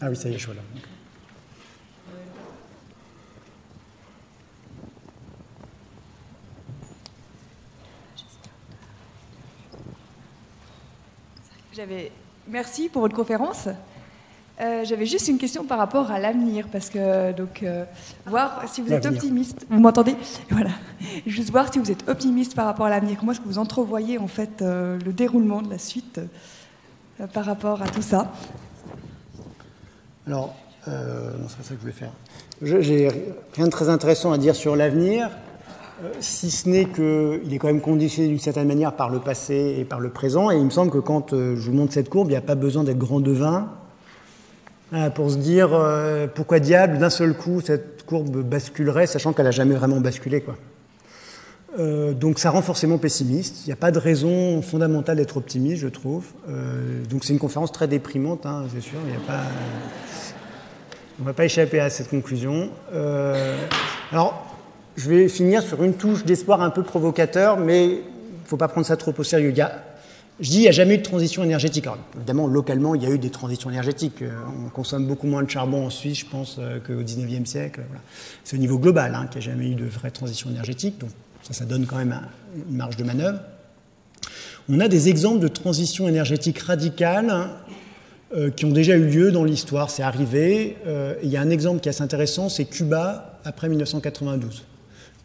Ah oui, ça y est, je vois là. Merci pour votre conférence. Euh, J'avais juste une question par rapport à l'avenir, parce que donc euh, voir si vous êtes optimiste. Vous m'entendez? Voilà. Juste voir si vous êtes optimiste par rapport à l'avenir. Comment est-ce que vous entrevoyez en fait euh, le déroulement de la suite euh, par rapport à tout ça? Alors, euh, non, c'est pas ça que je voulais faire. J'ai rien de très intéressant à dire sur l'avenir, si ce n'est qu'il est quand même conditionné d'une certaine manière par le passé et par le présent. Et il me semble que quand je vous montre cette courbe, il n'y a pas besoin d'être grand devin pour se dire pourquoi diable, d'un seul coup, cette courbe basculerait, sachant qu'elle n'a jamais vraiment basculé, quoi. Euh, donc ça rend forcément pessimiste. Il n'y a pas de raison fondamentale d'être optimiste, je trouve. Euh, donc c'est une conférence très déprimante, hein, c'est sûr. Il n'y a pas... On ne va pas échapper à cette conclusion. Euh... Alors... Je vais finir sur une touche d'espoir un peu provocateur, mais il ne faut pas prendre ça trop au sérieux. Il y a, je dis qu'il n'y a jamais eu de transition énergétique. Alors, évidemment, localement, il y a eu des transitions énergétiques. On consomme beaucoup moins de charbon en Suisse, je pense, qu'au dix-neuvième siècle. Voilà. C'est au niveau global hein, qu'il n'y a jamais eu de vraie transition énergétique. Donc ça, ça donne quand même une marge de manœuvre. On a des exemples de transitions énergétiques radicales hein, euh, qui ont déjà eu lieu dans l'histoire. C'est arrivé. Euh, il y a un exemple qui est assez intéressant, c'est Cuba après mille neuf cent quatre-vingt-douze.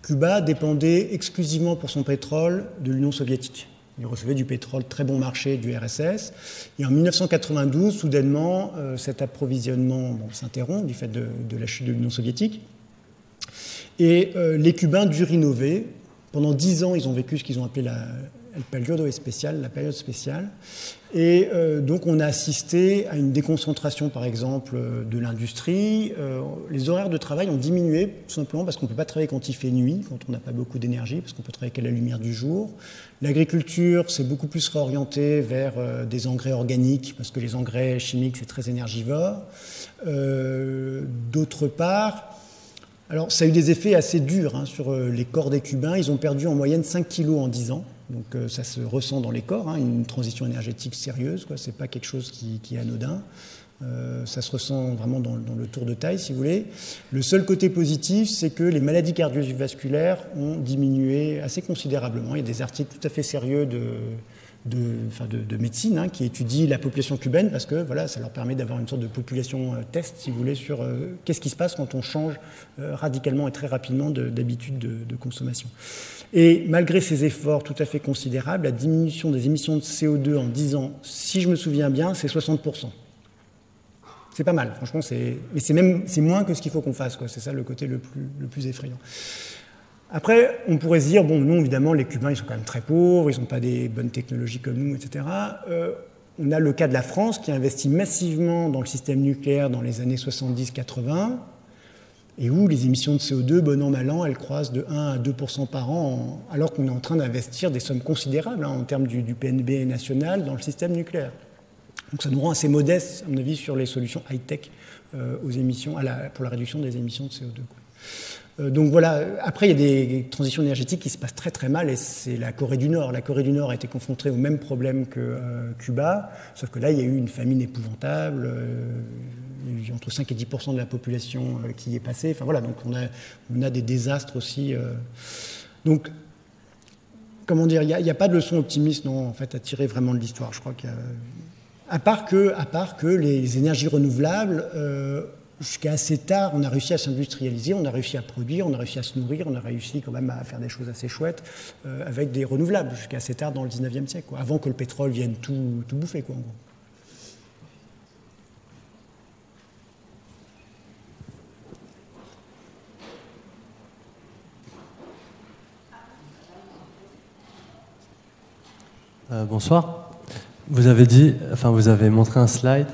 Cuba dépendait exclusivement pour son pétrole de l'Union soviétique. Il recevait du pétrole très bon marché du R S S. Et en mille neuf cent quatre-vingt-douze, soudainement, euh, cet approvisionnement bon, s'interrompt du fait de, de la chute de l'Union soviétique. Et euh, les Cubains durent innover, Pendant dix ans, ils ont vécu ce qu'ils ont appelé la, la période spéciale, la période spéciale. Et euh, donc, on a assisté à une déconcentration, par exemple, de l'industrie. Euh, les horaires de travail ont diminué, tout simplement parce qu'on ne peut pas travailler quand il fait nuit, quand on n'a pas beaucoup d'énergie, parce qu'on peut travailler qu'à la lumière du jour. L'agriculture s'est beaucoup plus réorientée vers euh, des engrais organiques, parce que les engrais chimiques, c'est très énergivore. Euh, D'autre part... Alors, ça a eu des effets assez durs hein, sur les corps des Cubains. Ils ont perdu en moyenne cinq kilos en dix ans. Donc, euh, ça se ressent dans les corps. Hein, une transition énergétique sérieuse, quoi. C'est pas quelque chose qui, qui est anodin. Euh, ça se ressent vraiment dans, dans le tour de taille, si vous voulez. Le seul côté positif, c'est que les maladies cardiovasculaires ont diminué assez considérablement. Il y a des articles tout à fait sérieux de... De, enfin de, de médecine hein, qui étudie la population cubaine parce que voilà, ça leur permet d'avoir une sorte de population euh, test, si vous voulez, sur euh, qu'est-ce qui se passe quand on change euh, radicalement et très rapidement d'habitude de, de, de consommation. Et malgré ces efforts tout à fait considérables, la diminution des émissions de C O deux en dix ans, si je me souviens bien, c'est soixante pour cent. C'est pas mal, franchement, mais c'est même c'est moins que ce qu'il faut qu'on fasse, quoi. C'est ça le côté le plus, le plus effrayant. Après, on pourrait se dire, bon, non, évidemment, les Cubains, ils sont quand même très pauvres, ils n'ont pas des bonnes technologies comme nous, et cetera. Euh, on a le cas de la France qui investit massivement dans le système nucléaire dans les années soixante-dix quatre-vingt, et où les émissions de C O deux, bon an, mal an, elles croissent de un à deux pour cent par an, en, alors qu'on est en train d'investir des sommes considérables hein, en termes du, du P N B national dans le système nucléaire. Donc ça nous rend assez modeste, à mon avis, sur les solutions high-tech euh, aux émissions, à la, pour la réduction des émissions de C O deux. Quoi. Donc voilà, après il y a des transitions énergétiques qui se passent très très mal et c'est la Corée du Nord. La Corée du Nord a été confrontée au même problème que euh, Cuba, sauf que là il y a eu une famine épouvantable, euh, il y a eu entre cinq et dix pour cent de la population euh, qui y est passée. Enfin voilà, donc on a, on a des désastres aussi. Euh. Donc, comment dire, il n'y a, a pas de leçon optimiste non, en fait, à tirer vraiment de l'histoire, je crois qu'il y a... À part que, à part que les énergies renouvelables... Euh, Jusqu'à assez tard, on a réussi à s'industrialiser, on a réussi à produire, on a réussi à se nourrir, on a réussi quand même à faire des choses assez chouettes euh, avec des renouvelables, jusqu'à assez tard dans le dix-neuvième siècle, quoi, avant que le pétrole vienne tout, tout bouffer, quoi, en gros. Euh, bonsoir. Vous avez dit, enfin, vous avez montré un slide.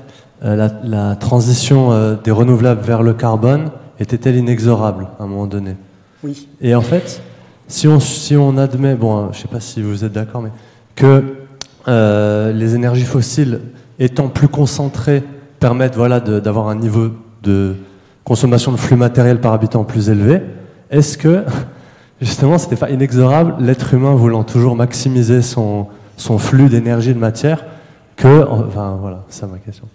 Euh, la, la transition euh, des renouvelables vers le carbone était-elle inexorable à un moment donné? Oui. Et en fait, si on, si on admet, bon, euh, je ne sais pas si vous êtes d'accord, mais que euh, les énergies fossiles étant plus concentrées permettent voilà, d'avoir un niveau de consommation de flux matériel par habitant plus élevé, est-ce que, justement, ce n'était pas inexorable, l'être humain voulant toujours maximiser son, son flux d'énergie et de matière, que... Enfin, voilà, c'est ma question.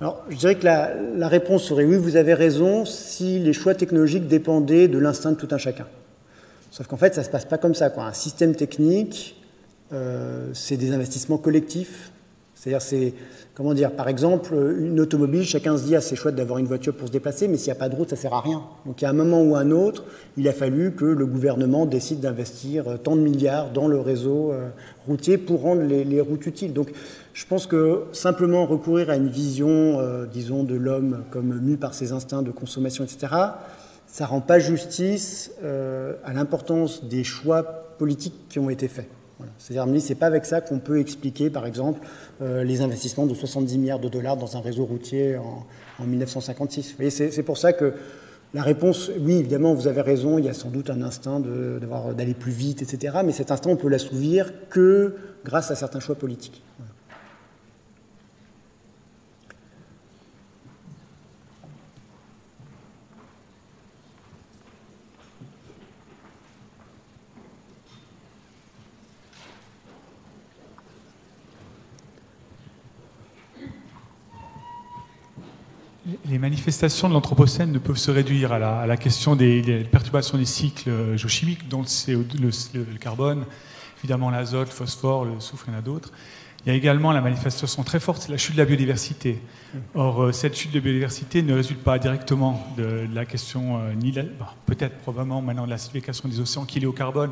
Alors, je dirais que la, la réponse serait oui, vous avez raison, si les choix technologiques dépendaient de l'instinct de tout un chacun. Sauf qu'en fait, ça ne se passe pas comme ça, quoi. Un système technique, euh, c'est des investissements collectifs. C'est-à-dire, c'est, comment dire, par exemple, une automobile, chacun se dit, ah, c'est chouette d'avoir une voiture pour se déplacer, mais s'il n'y a pas de route, ça ne sert à rien. Donc, à un moment ou à un autre, il a fallu que le gouvernement décide d'investir tant de milliards dans le réseau euh, routier pour rendre les, les routes utiles. Donc, je pense que simplement recourir à une vision, euh, disons, de l'homme comme mû par ses instincts de consommation, et cetera, ça ne rend pas justice euh, à l'importance des choix politiques qui ont été faits. Voilà. C'est-à-dire, ce n'est pas avec ça qu'on peut expliquer, par exemple, euh, les investissements de soixante-dix milliards de dollars dans un réseau routier en, en mille neuf cent cinquante-six. Vous voyez, c'est pour ça que la réponse, oui, évidemment, vous avez raison, il y a sans doute un instinct d'aller plus vite, et cetera, mais cet instinct, on peut l'assouvir que grâce à certains choix politiques. Voilà. Les manifestations de l'Anthropocène ne peuvent se réduire à la, à la question des, des perturbations des cycles géochimiques, dont le, C O deux, le, le carbone, évidemment l'azote, le phosphore, le soufre, il y en a d'autres. Il y a également la manifestation très forte, c'est la chute de la biodiversité. Or, cette chute de biodiversité ne résulte pas directement de, de la question, euh, ni bon, peut-être probablement maintenant de l'acidification des océans qui est liée au carbone,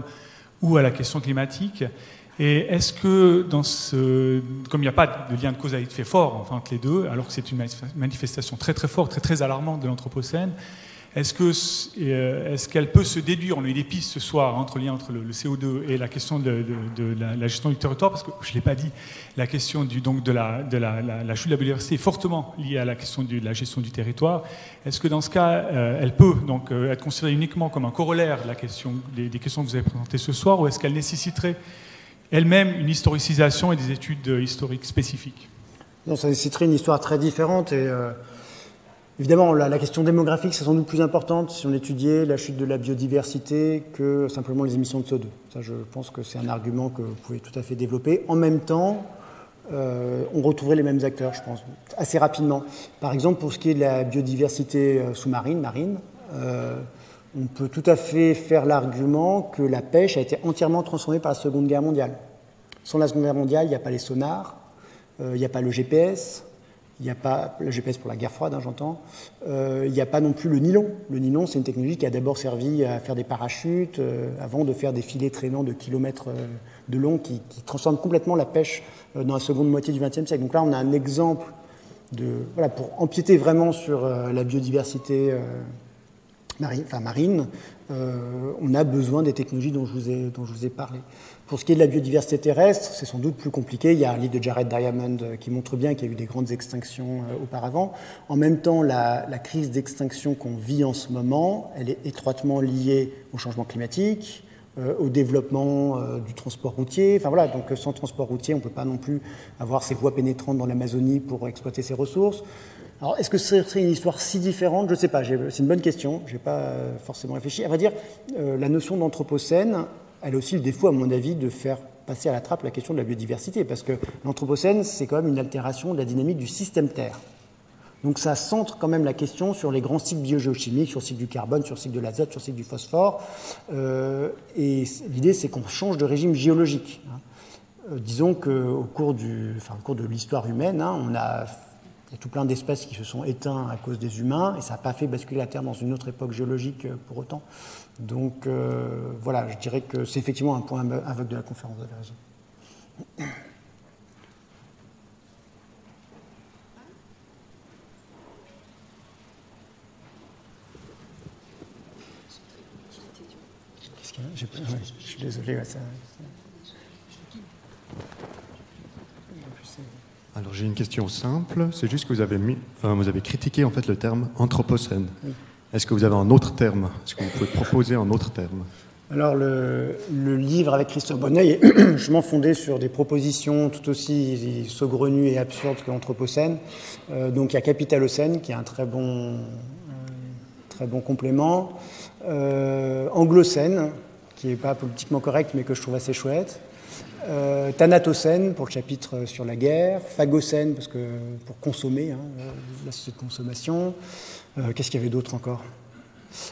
ou à la question climatique. Et est-ce que, dans ce... comme il n'y a pas de lien de cause à effet fort enfin, entre les deux, alors que c'est une manifestation très très forte, très très alarmante de l'Anthropocène, Est-ce qu'elle est qu'elle peut se déduire, on a eu des pistes ce soir, hein, entre liens entre le, le C O deux et la question de, de, de la, la gestion du territoire, parce que, je ne l'ai pas dit, la question du, donc de, la, de la, la, la chute de la biodiversité est fortement liée à la question du, de la gestion du territoire. Est-ce que dans ce cas, euh, elle peut donc, euh, être considérée uniquement comme un corollaire de la question, des, des questions que vous avez présentées ce soir, ou est-ce qu'elle nécessiterait elle-même une historicisation et des études euh, historiques spécifiques? Non, ça nécessiterait une histoire très différente et... Euh... Évidemment, la, la question démographique, c'est sans doute plus importante si on étudiait la chute de la biodiversité que simplement les émissions de C O deux. Ça, je pense que c'est un argument que vous pouvez tout à fait développer. En même temps, euh, on retrouverait les mêmes acteurs, je pense, assez rapidement. Par exemple, pour ce qui est de la biodiversité sous-marine, marine, euh, on peut tout à fait faire l'argument que la pêche a été entièrement transformée par la Seconde Guerre mondiale. Sans la Seconde Guerre mondiale, il n'y a pas les sonars, euh, il n'y a pas le G P S... Il n'y a pas, le G P S pour la guerre froide, hein, j'entends, euh, il n'y a pas non plus le nylon. Le nylon, c'est une technologie qui a d'abord servi à faire des parachutes, euh, avant de faire des filets traînants de kilomètres euh, de long qui, qui transforment complètement la pêche euh, dans la seconde moitié du vingtième siècle. Donc là, on a un exemple de, voilà, pour empiéter vraiment sur euh, la biodiversité euh, marine, enfin, marine euh, on a besoin des technologies dont je vous ai, dont je vous ai parlé. Pour ce qui est de la biodiversité terrestre, c'est sans doute plus compliqué. Il y a un livre de Jared Diamond qui montre bien qu'il y a eu des grandes extinctions auparavant. En même temps, la, la crise d'extinction qu'on vit en ce moment, elle est étroitement liée au changement climatique, euh, au développement euh, du transport routier. Enfin voilà, donc sans transport routier, on ne peut pas non plus avoir ces voies pénétrantes dans l'Amazonie pour exploiter ses ressources. Alors, est-ce que ce serait une histoire si différente? Je ne sais pas, c'est une bonne question, je n'ai pas forcément réfléchi. À vrai dire, euh, la notion d'anthropocène, elle a aussi le défaut, à mon avis, de faire passer à la trappe la question de la biodiversité, parce que l'anthropocène, c'est quand même une altération de la dynamique du système Terre. Donc ça centre quand même la question sur les grands cycles biogéochimiques, sur le cycle du carbone, sur le cycle de l'azote, sur le cycle du phosphore. Euh, et l'idée, c'est qu'on change de régime géologique. Euh, disons qu'au cours, enfin, au cours de l'histoire humaine, hein, on a... Il y a tout plein d'espèces qui se sont éteintes à cause des humains, et ça n'a pas fait basculer la Terre dans une autre époque géologique pour autant. Donc euh, voilà, je dirais que c'est effectivement un point aveugle de la conférence, vous avez raison. Qu'est-ce qu'il y a ? J'ai pas... ouais, je suis désolé, ouais, ça... Alors j'ai une question simple, c'est juste que vous avez, mis, enfin, vous avez critiqué en fait le terme anthropocène. Oui. Est-ce que vous avez un autre terme? Est-ce que vous pouvez proposer un autre terme? Alors le, le livre avec Christophe Bonneuil, je m'en fondais sur des propositions tout aussi saugrenues et absurdes que l'anthropocène. Euh, donc il y a Capitalocène qui est un très bon, euh, très bon complément. Euh, Anglocène, qui n'est pas politiquement correct mais que je trouve assez chouette. Euh, Thanatocène pour le chapitre sur la guerre, Phagocène parce que, pour consommer, hein, la société de consommation. Euh, Qu'est-ce qu'il y avait d'autre encore?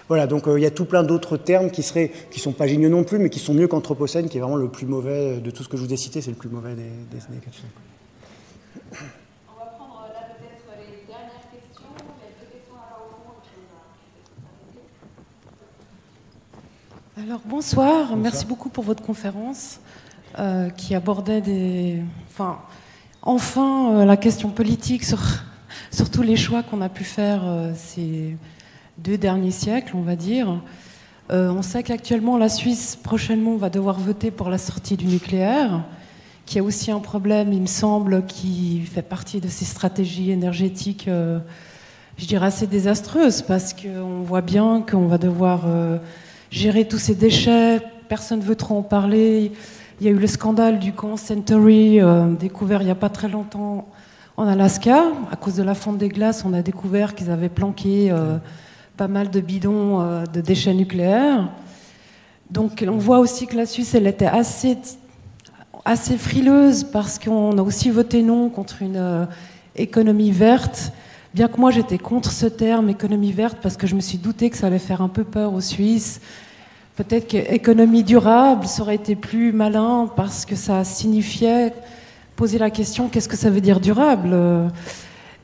Voilà, donc il euh, y a tout plein d'autres termes qui seraient, qui sont pas géniaux non plus, mais qui sont mieux qu'anthropocène, qui est vraiment le plus mauvais de tout ce que je vous ai cité, c'est le plus mauvais des, des années quatre-vingts. On va prendre là peut-être les dernières questions. Il y a deux questions à la ronde. Alors bonsoir, bonsoir, merci beaucoup pour votre conférence. Euh, qui abordait des, enfin, enfin euh, la question politique sur, sur tous les choix qu'on a pu faire euh, ces deux derniers siècles, on va dire. Euh, on sait qu'actuellement, la Suisse, prochainement, va devoir voter pour la sortie du nucléaire, qui est aussi un problème, il me semble, qui fait partie de ces stratégies énergétiques, euh, je dirais, assez désastreuses, parce qu'on voit bien qu'on va devoir euh, gérer tous ces déchets, personne ne veut trop en parler. Il y a eu le scandale du camp Century, euh, découvert il n'y a pas très longtemps en Alaska. À cause de la fonte des glaces, on a découvert qu'ils avaient planqué euh, pas mal de bidons euh, de déchets nucléaires. Donc on voit aussi que la Suisse, elle était assez, assez frileuse parce qu'on a aussi voté non contre une euh, économie verte. Bien que moi, j'étais contre ce terme, économie verte, parce que je me suis doutée que ça allait faire un peu peur aux Suisses. Peut-être qu'économie durable, ça aurait été plus malin parce que ça signifiait poser la question qu'est-ce que ça veut dire durable.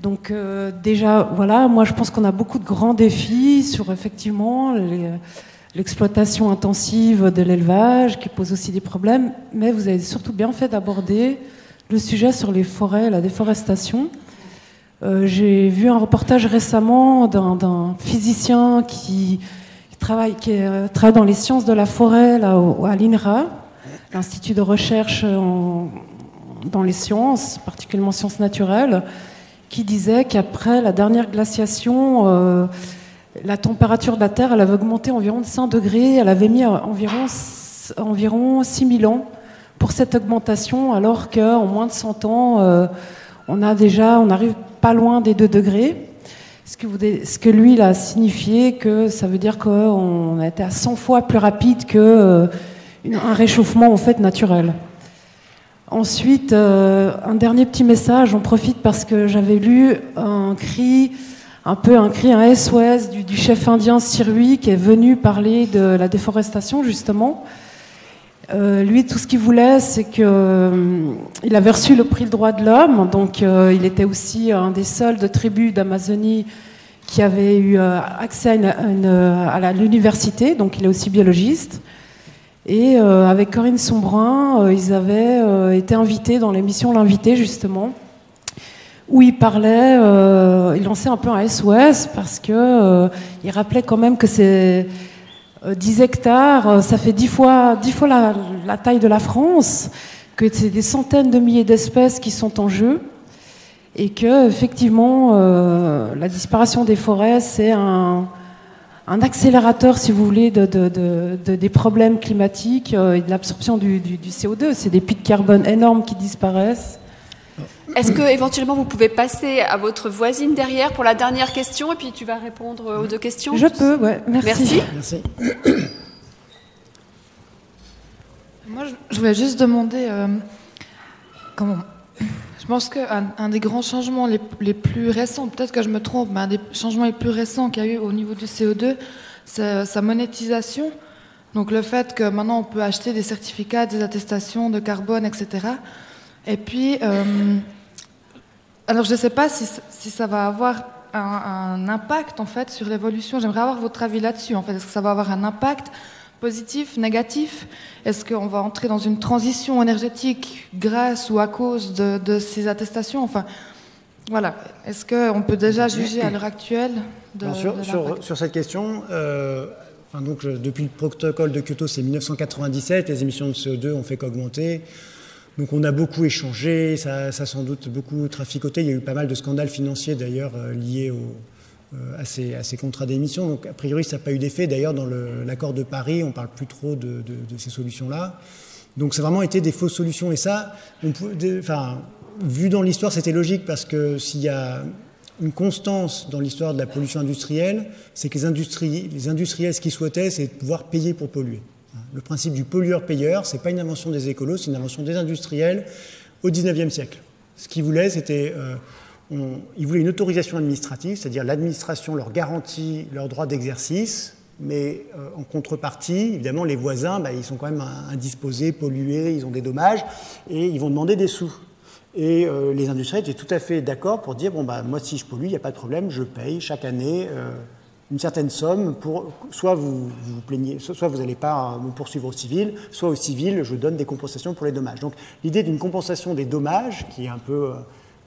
Donc euh, déjà, voilà, moi je pense qu'on a beaucoup de grands défis sur effectivement l'exploitation intensive de l'élevage qui pose aussi des problèmes, mais vous avez surtout bien fait d'aborder le sujet sur les forêts, la déforestation, Euh, j'ai vu un reportage récemment d'un physicien qui, qui, travaille, qui euh, travaille dans les sciences de la forêt, là, au, à l'I N R A, l'Institut de recherche en, dans les sciences, particulièrement sciences naturelles, qui disait qu'après la dernière glaciation, euh, la température de la Terre elle avait augmenté environ de cinq degrés, elle avait mis environ, environ six mille ans pour cette augmentation, alors qu'en moins de cent ans, euh, on a déjà, on arrive pas loin des deux degrés. Ce que, vous, ce que lui, il a signifié, que ça veut dire qu'on a été à cent fois plus rapide qu'un euh, réchauffement en fait naturel. Ensuite, euh, un dernier petit message, j'en profite parce que j'avais lu un cri, un peu un cri, un S O S du, du chef indien Sirui qui est venu parler de la déforestation justement. Euh, lui, tout ce qu'il voulait, c'est qu'il euh, avait reçu le prix le droit de l'homme, donc euh, il était aussi un des seuls de tribus d'Amazonie qui avait eu euh, accès à, une, à, une, à l'université, donc il est aussi biologiste. Et euh, avec Corinne Sombrin, euh, ils avaient euh, été invités dans l'émission L'Invité, justement, où ils parlaient, euh, ils lançaient un peu un S O S, parce qu'ils euh, rappelaient quand même que c'est euh, dix hectares, euh, ça fait dix fois, dix fois la, la taille de la France, que c'est des centaines de milliers d'espèces qui sont en jeu, et que, effectivement, euh, la disparition des forêts, c'est un... un accélérateur, si vous voulez, de, de, de, de, des problèmes climatiques euh, et de l'absorption du, du, du C O deux. C'est des puits de carbone énormes qui disparaissent. Est-ce que éventuellement vous pouvez passer à votre voisine derrière pour la dernière question et puis tu vas répondre aux deux questions? Je peux, ouais. Merci. Merci. Merci. Moi, je, je voulais juste demander euh, comment. Je pense qu'un un des grands changements les, les plus récents, peut-être que je me trompe, mais un des changements les plus récents qu'il y a eu au niveau du C O deux, c'est sa monétisation. Donc le fait que maintenant on peut acheter des certificats, des attestations de carbone, et cetera. Et puis, euh, alors je ne sais pas si, si ça va avoir un, un impact en fait sur l'évolution. J'aimerais avoir votre avis là-dessus. En fait, est-ce que ça va avoir un impact positif, négatif? Est-ce qu'on va entrer dans une transition énergétique grâce ou à cause de, de ces attestations? Enfin, voilà. Est-ce qu'on peut déjà juger à l'heure actuelle de, sur, de sur, sur cette question, euh, enfin donc, depuis le protocole de Kyoto, c'est mille neuf cent quatre-vingt-dix-sept, les émissions de C O deux ont fait qu'augmenter. Donc on a beaucoup échangé, ça, ça a sans doute beaucoup traficoté. Il y a eu pas mal de scandales financiers d'ailleurs liés au... À ces, à ces contrats d'émission. Donc, a priori, ça n'a pas eu d'effet. D'ailleurs, dans l'accord de Paris, on ne parle plus trop de, de, de ces solutions-là. Donc, ça a vraiment été des fausses solutions. Et ça, on peut, de, enfin, vu dans l'histoire, c'était logique parce que s'il y a une constance dans l'histoire de la pollution industrielle, c'est que les, industrie, les industriels, ce qu'ils souhaitaient, c'est de pouvoir payer pour polluer. Le principe du pollueur-payeur, ce n'est pas une invention des écolos, c'est une invention des industriels au dix-neuvième siècle. Ce qu'ils voulaient, c'était... Euh, On, ils voulaient une autorisation administrative, c'est-à-dire l'administration leur garantit leur droit d'exercice, mais euh, en contrepartie, évidemment, les voisins, bah, ils sont quand même indisposés, pollués, ils ont des dommages, et ils vont demander des sous. Et euh, les industriels étaient tout à fait d'accord pour dire, bon, bah, moi, si je pollue, il n'y a pas de problème, je paye chaque année euh, une certaine somme pour, soit vous vous plaignez, soit vous n'allez pas me poursuivre au civil, soit au civil, je donne des compensations pour les dommages. Donc, l'idée d'une compensation des dommages, qui est un peu... Euh,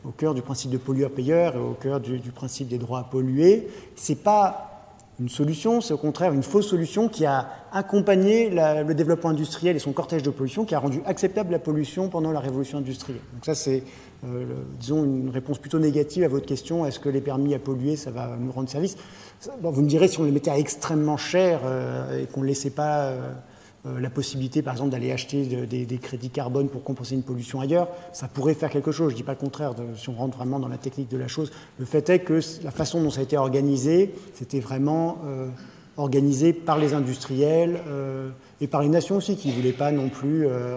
au cœur du principe de pollueur-payeur et au cœur du, du principe des droits à polluer, ce n'est pas une solution, c'est au contraire une fausse solution qui a accompagné la, le développement industriel et son cortège de pollution, qui a rendu acceptable la pollution pendant la révolution industrielle. Donc ça, c'est, euh, disons, une réponse plutôt négative à votre question, est-ce que les permis à polluer, ça va nous rendre service? Bon, vous me direz, si on les mettait à extrêmement cher euh, et qu'on ne laissait pas... Euh, Euh, la possibilité, par exemple, d'aller acheter de, des, des crédits carbone pour compenser une pollution ailleurs, ça pourrait faire quelque chose. Je ne dis pas le contraire, de, si on rentre vraiment dans la technique de la chose. Le fait est que la façon dont ça a été organisé, c'était vraiment euh, organisé par les industriels euh, et par les nations aussi, qui ne voulaient pas non plus euh,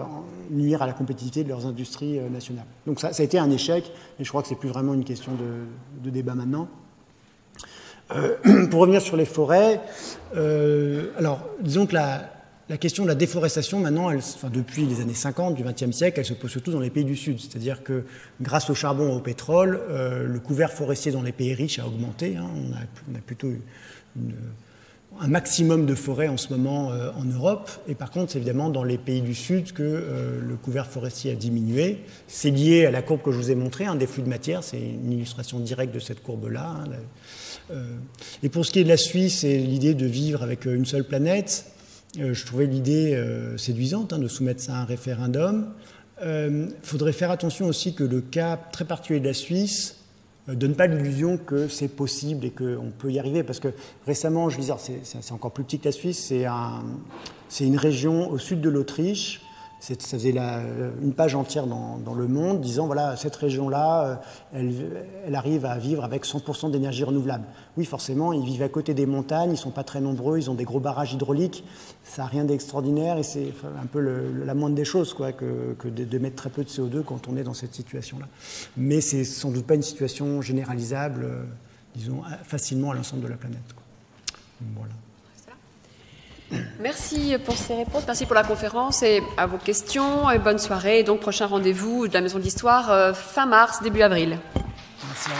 nuire à la compétitivité de leurs industries euh, nationales. Donc ça, ça a été un échec, et je crois que ce n'est plus vraiment une question de, de débat maintenant. Euh, pour revenir sur les forêts, euh, alors, disons que la... La question de la déforestation, maintenant, elle, enfin, depuis les années cinquante du vingtième siècle, elle se pose surtout dans les pays du Sud. C'est-à-dire que grâce au charbon et au pétrole, euh, le couvert forestier dans les pays riches a augmenté. Hein. On, a, on a plutôt une, un maximum de forêts en ce moment euh, en Europe. Et par contre, c'est évidemment dans les pays du Sud que euh, le couvert forestier a diminué. C'est lié à la courbe que je vous ai montrée, hein, des flux de matière. C'est une illustration directe de cette courbe-là. Hein, là. Euh, et pour ce qui est de la Suisse et l'idée de vivre avec une seule planète, euh, je trouvais l'idée euh, séduisante, hein, de soumettre ça à un référendum. Il euh, faudrait faire attention aussi que le cas très particulier de la Suisse ne donne pas l'illusion que c'est possible et qu'on peut y arriver. Parce que récemment, je disais, c'est encore plus petit que la Suisse, c'est un, une région au sud de l'Autriche. Ça faisait la, une page entière dans, dans Le Monde, disant, voilà, cette région-là, elle, elle arrive à vivre avec cent pour cent d'énergie renouvelable. Oui, forcément, ils vivent à côté des montagnes, ils ne sont pas très nombreux, ils ont des gros barrages hydrauliques, ça n'a rien d'extraordinaire, et c'est un peu le, la moindre des choses, quoi, que, que de, de mettre très peu de C O deux quand on est dans cette situation-là. Mais c'est sans doute pas une situation généralisable, euh, disons, facilement à l'ensemble de la planète, quoi. Voilà. Merci pour ces réponses, merci pour la conférence et à vos questions. Et bonne soirée. Et donc, prochain rendez-vous de la Maison de l'Histoire fin mars, début avril. Merci.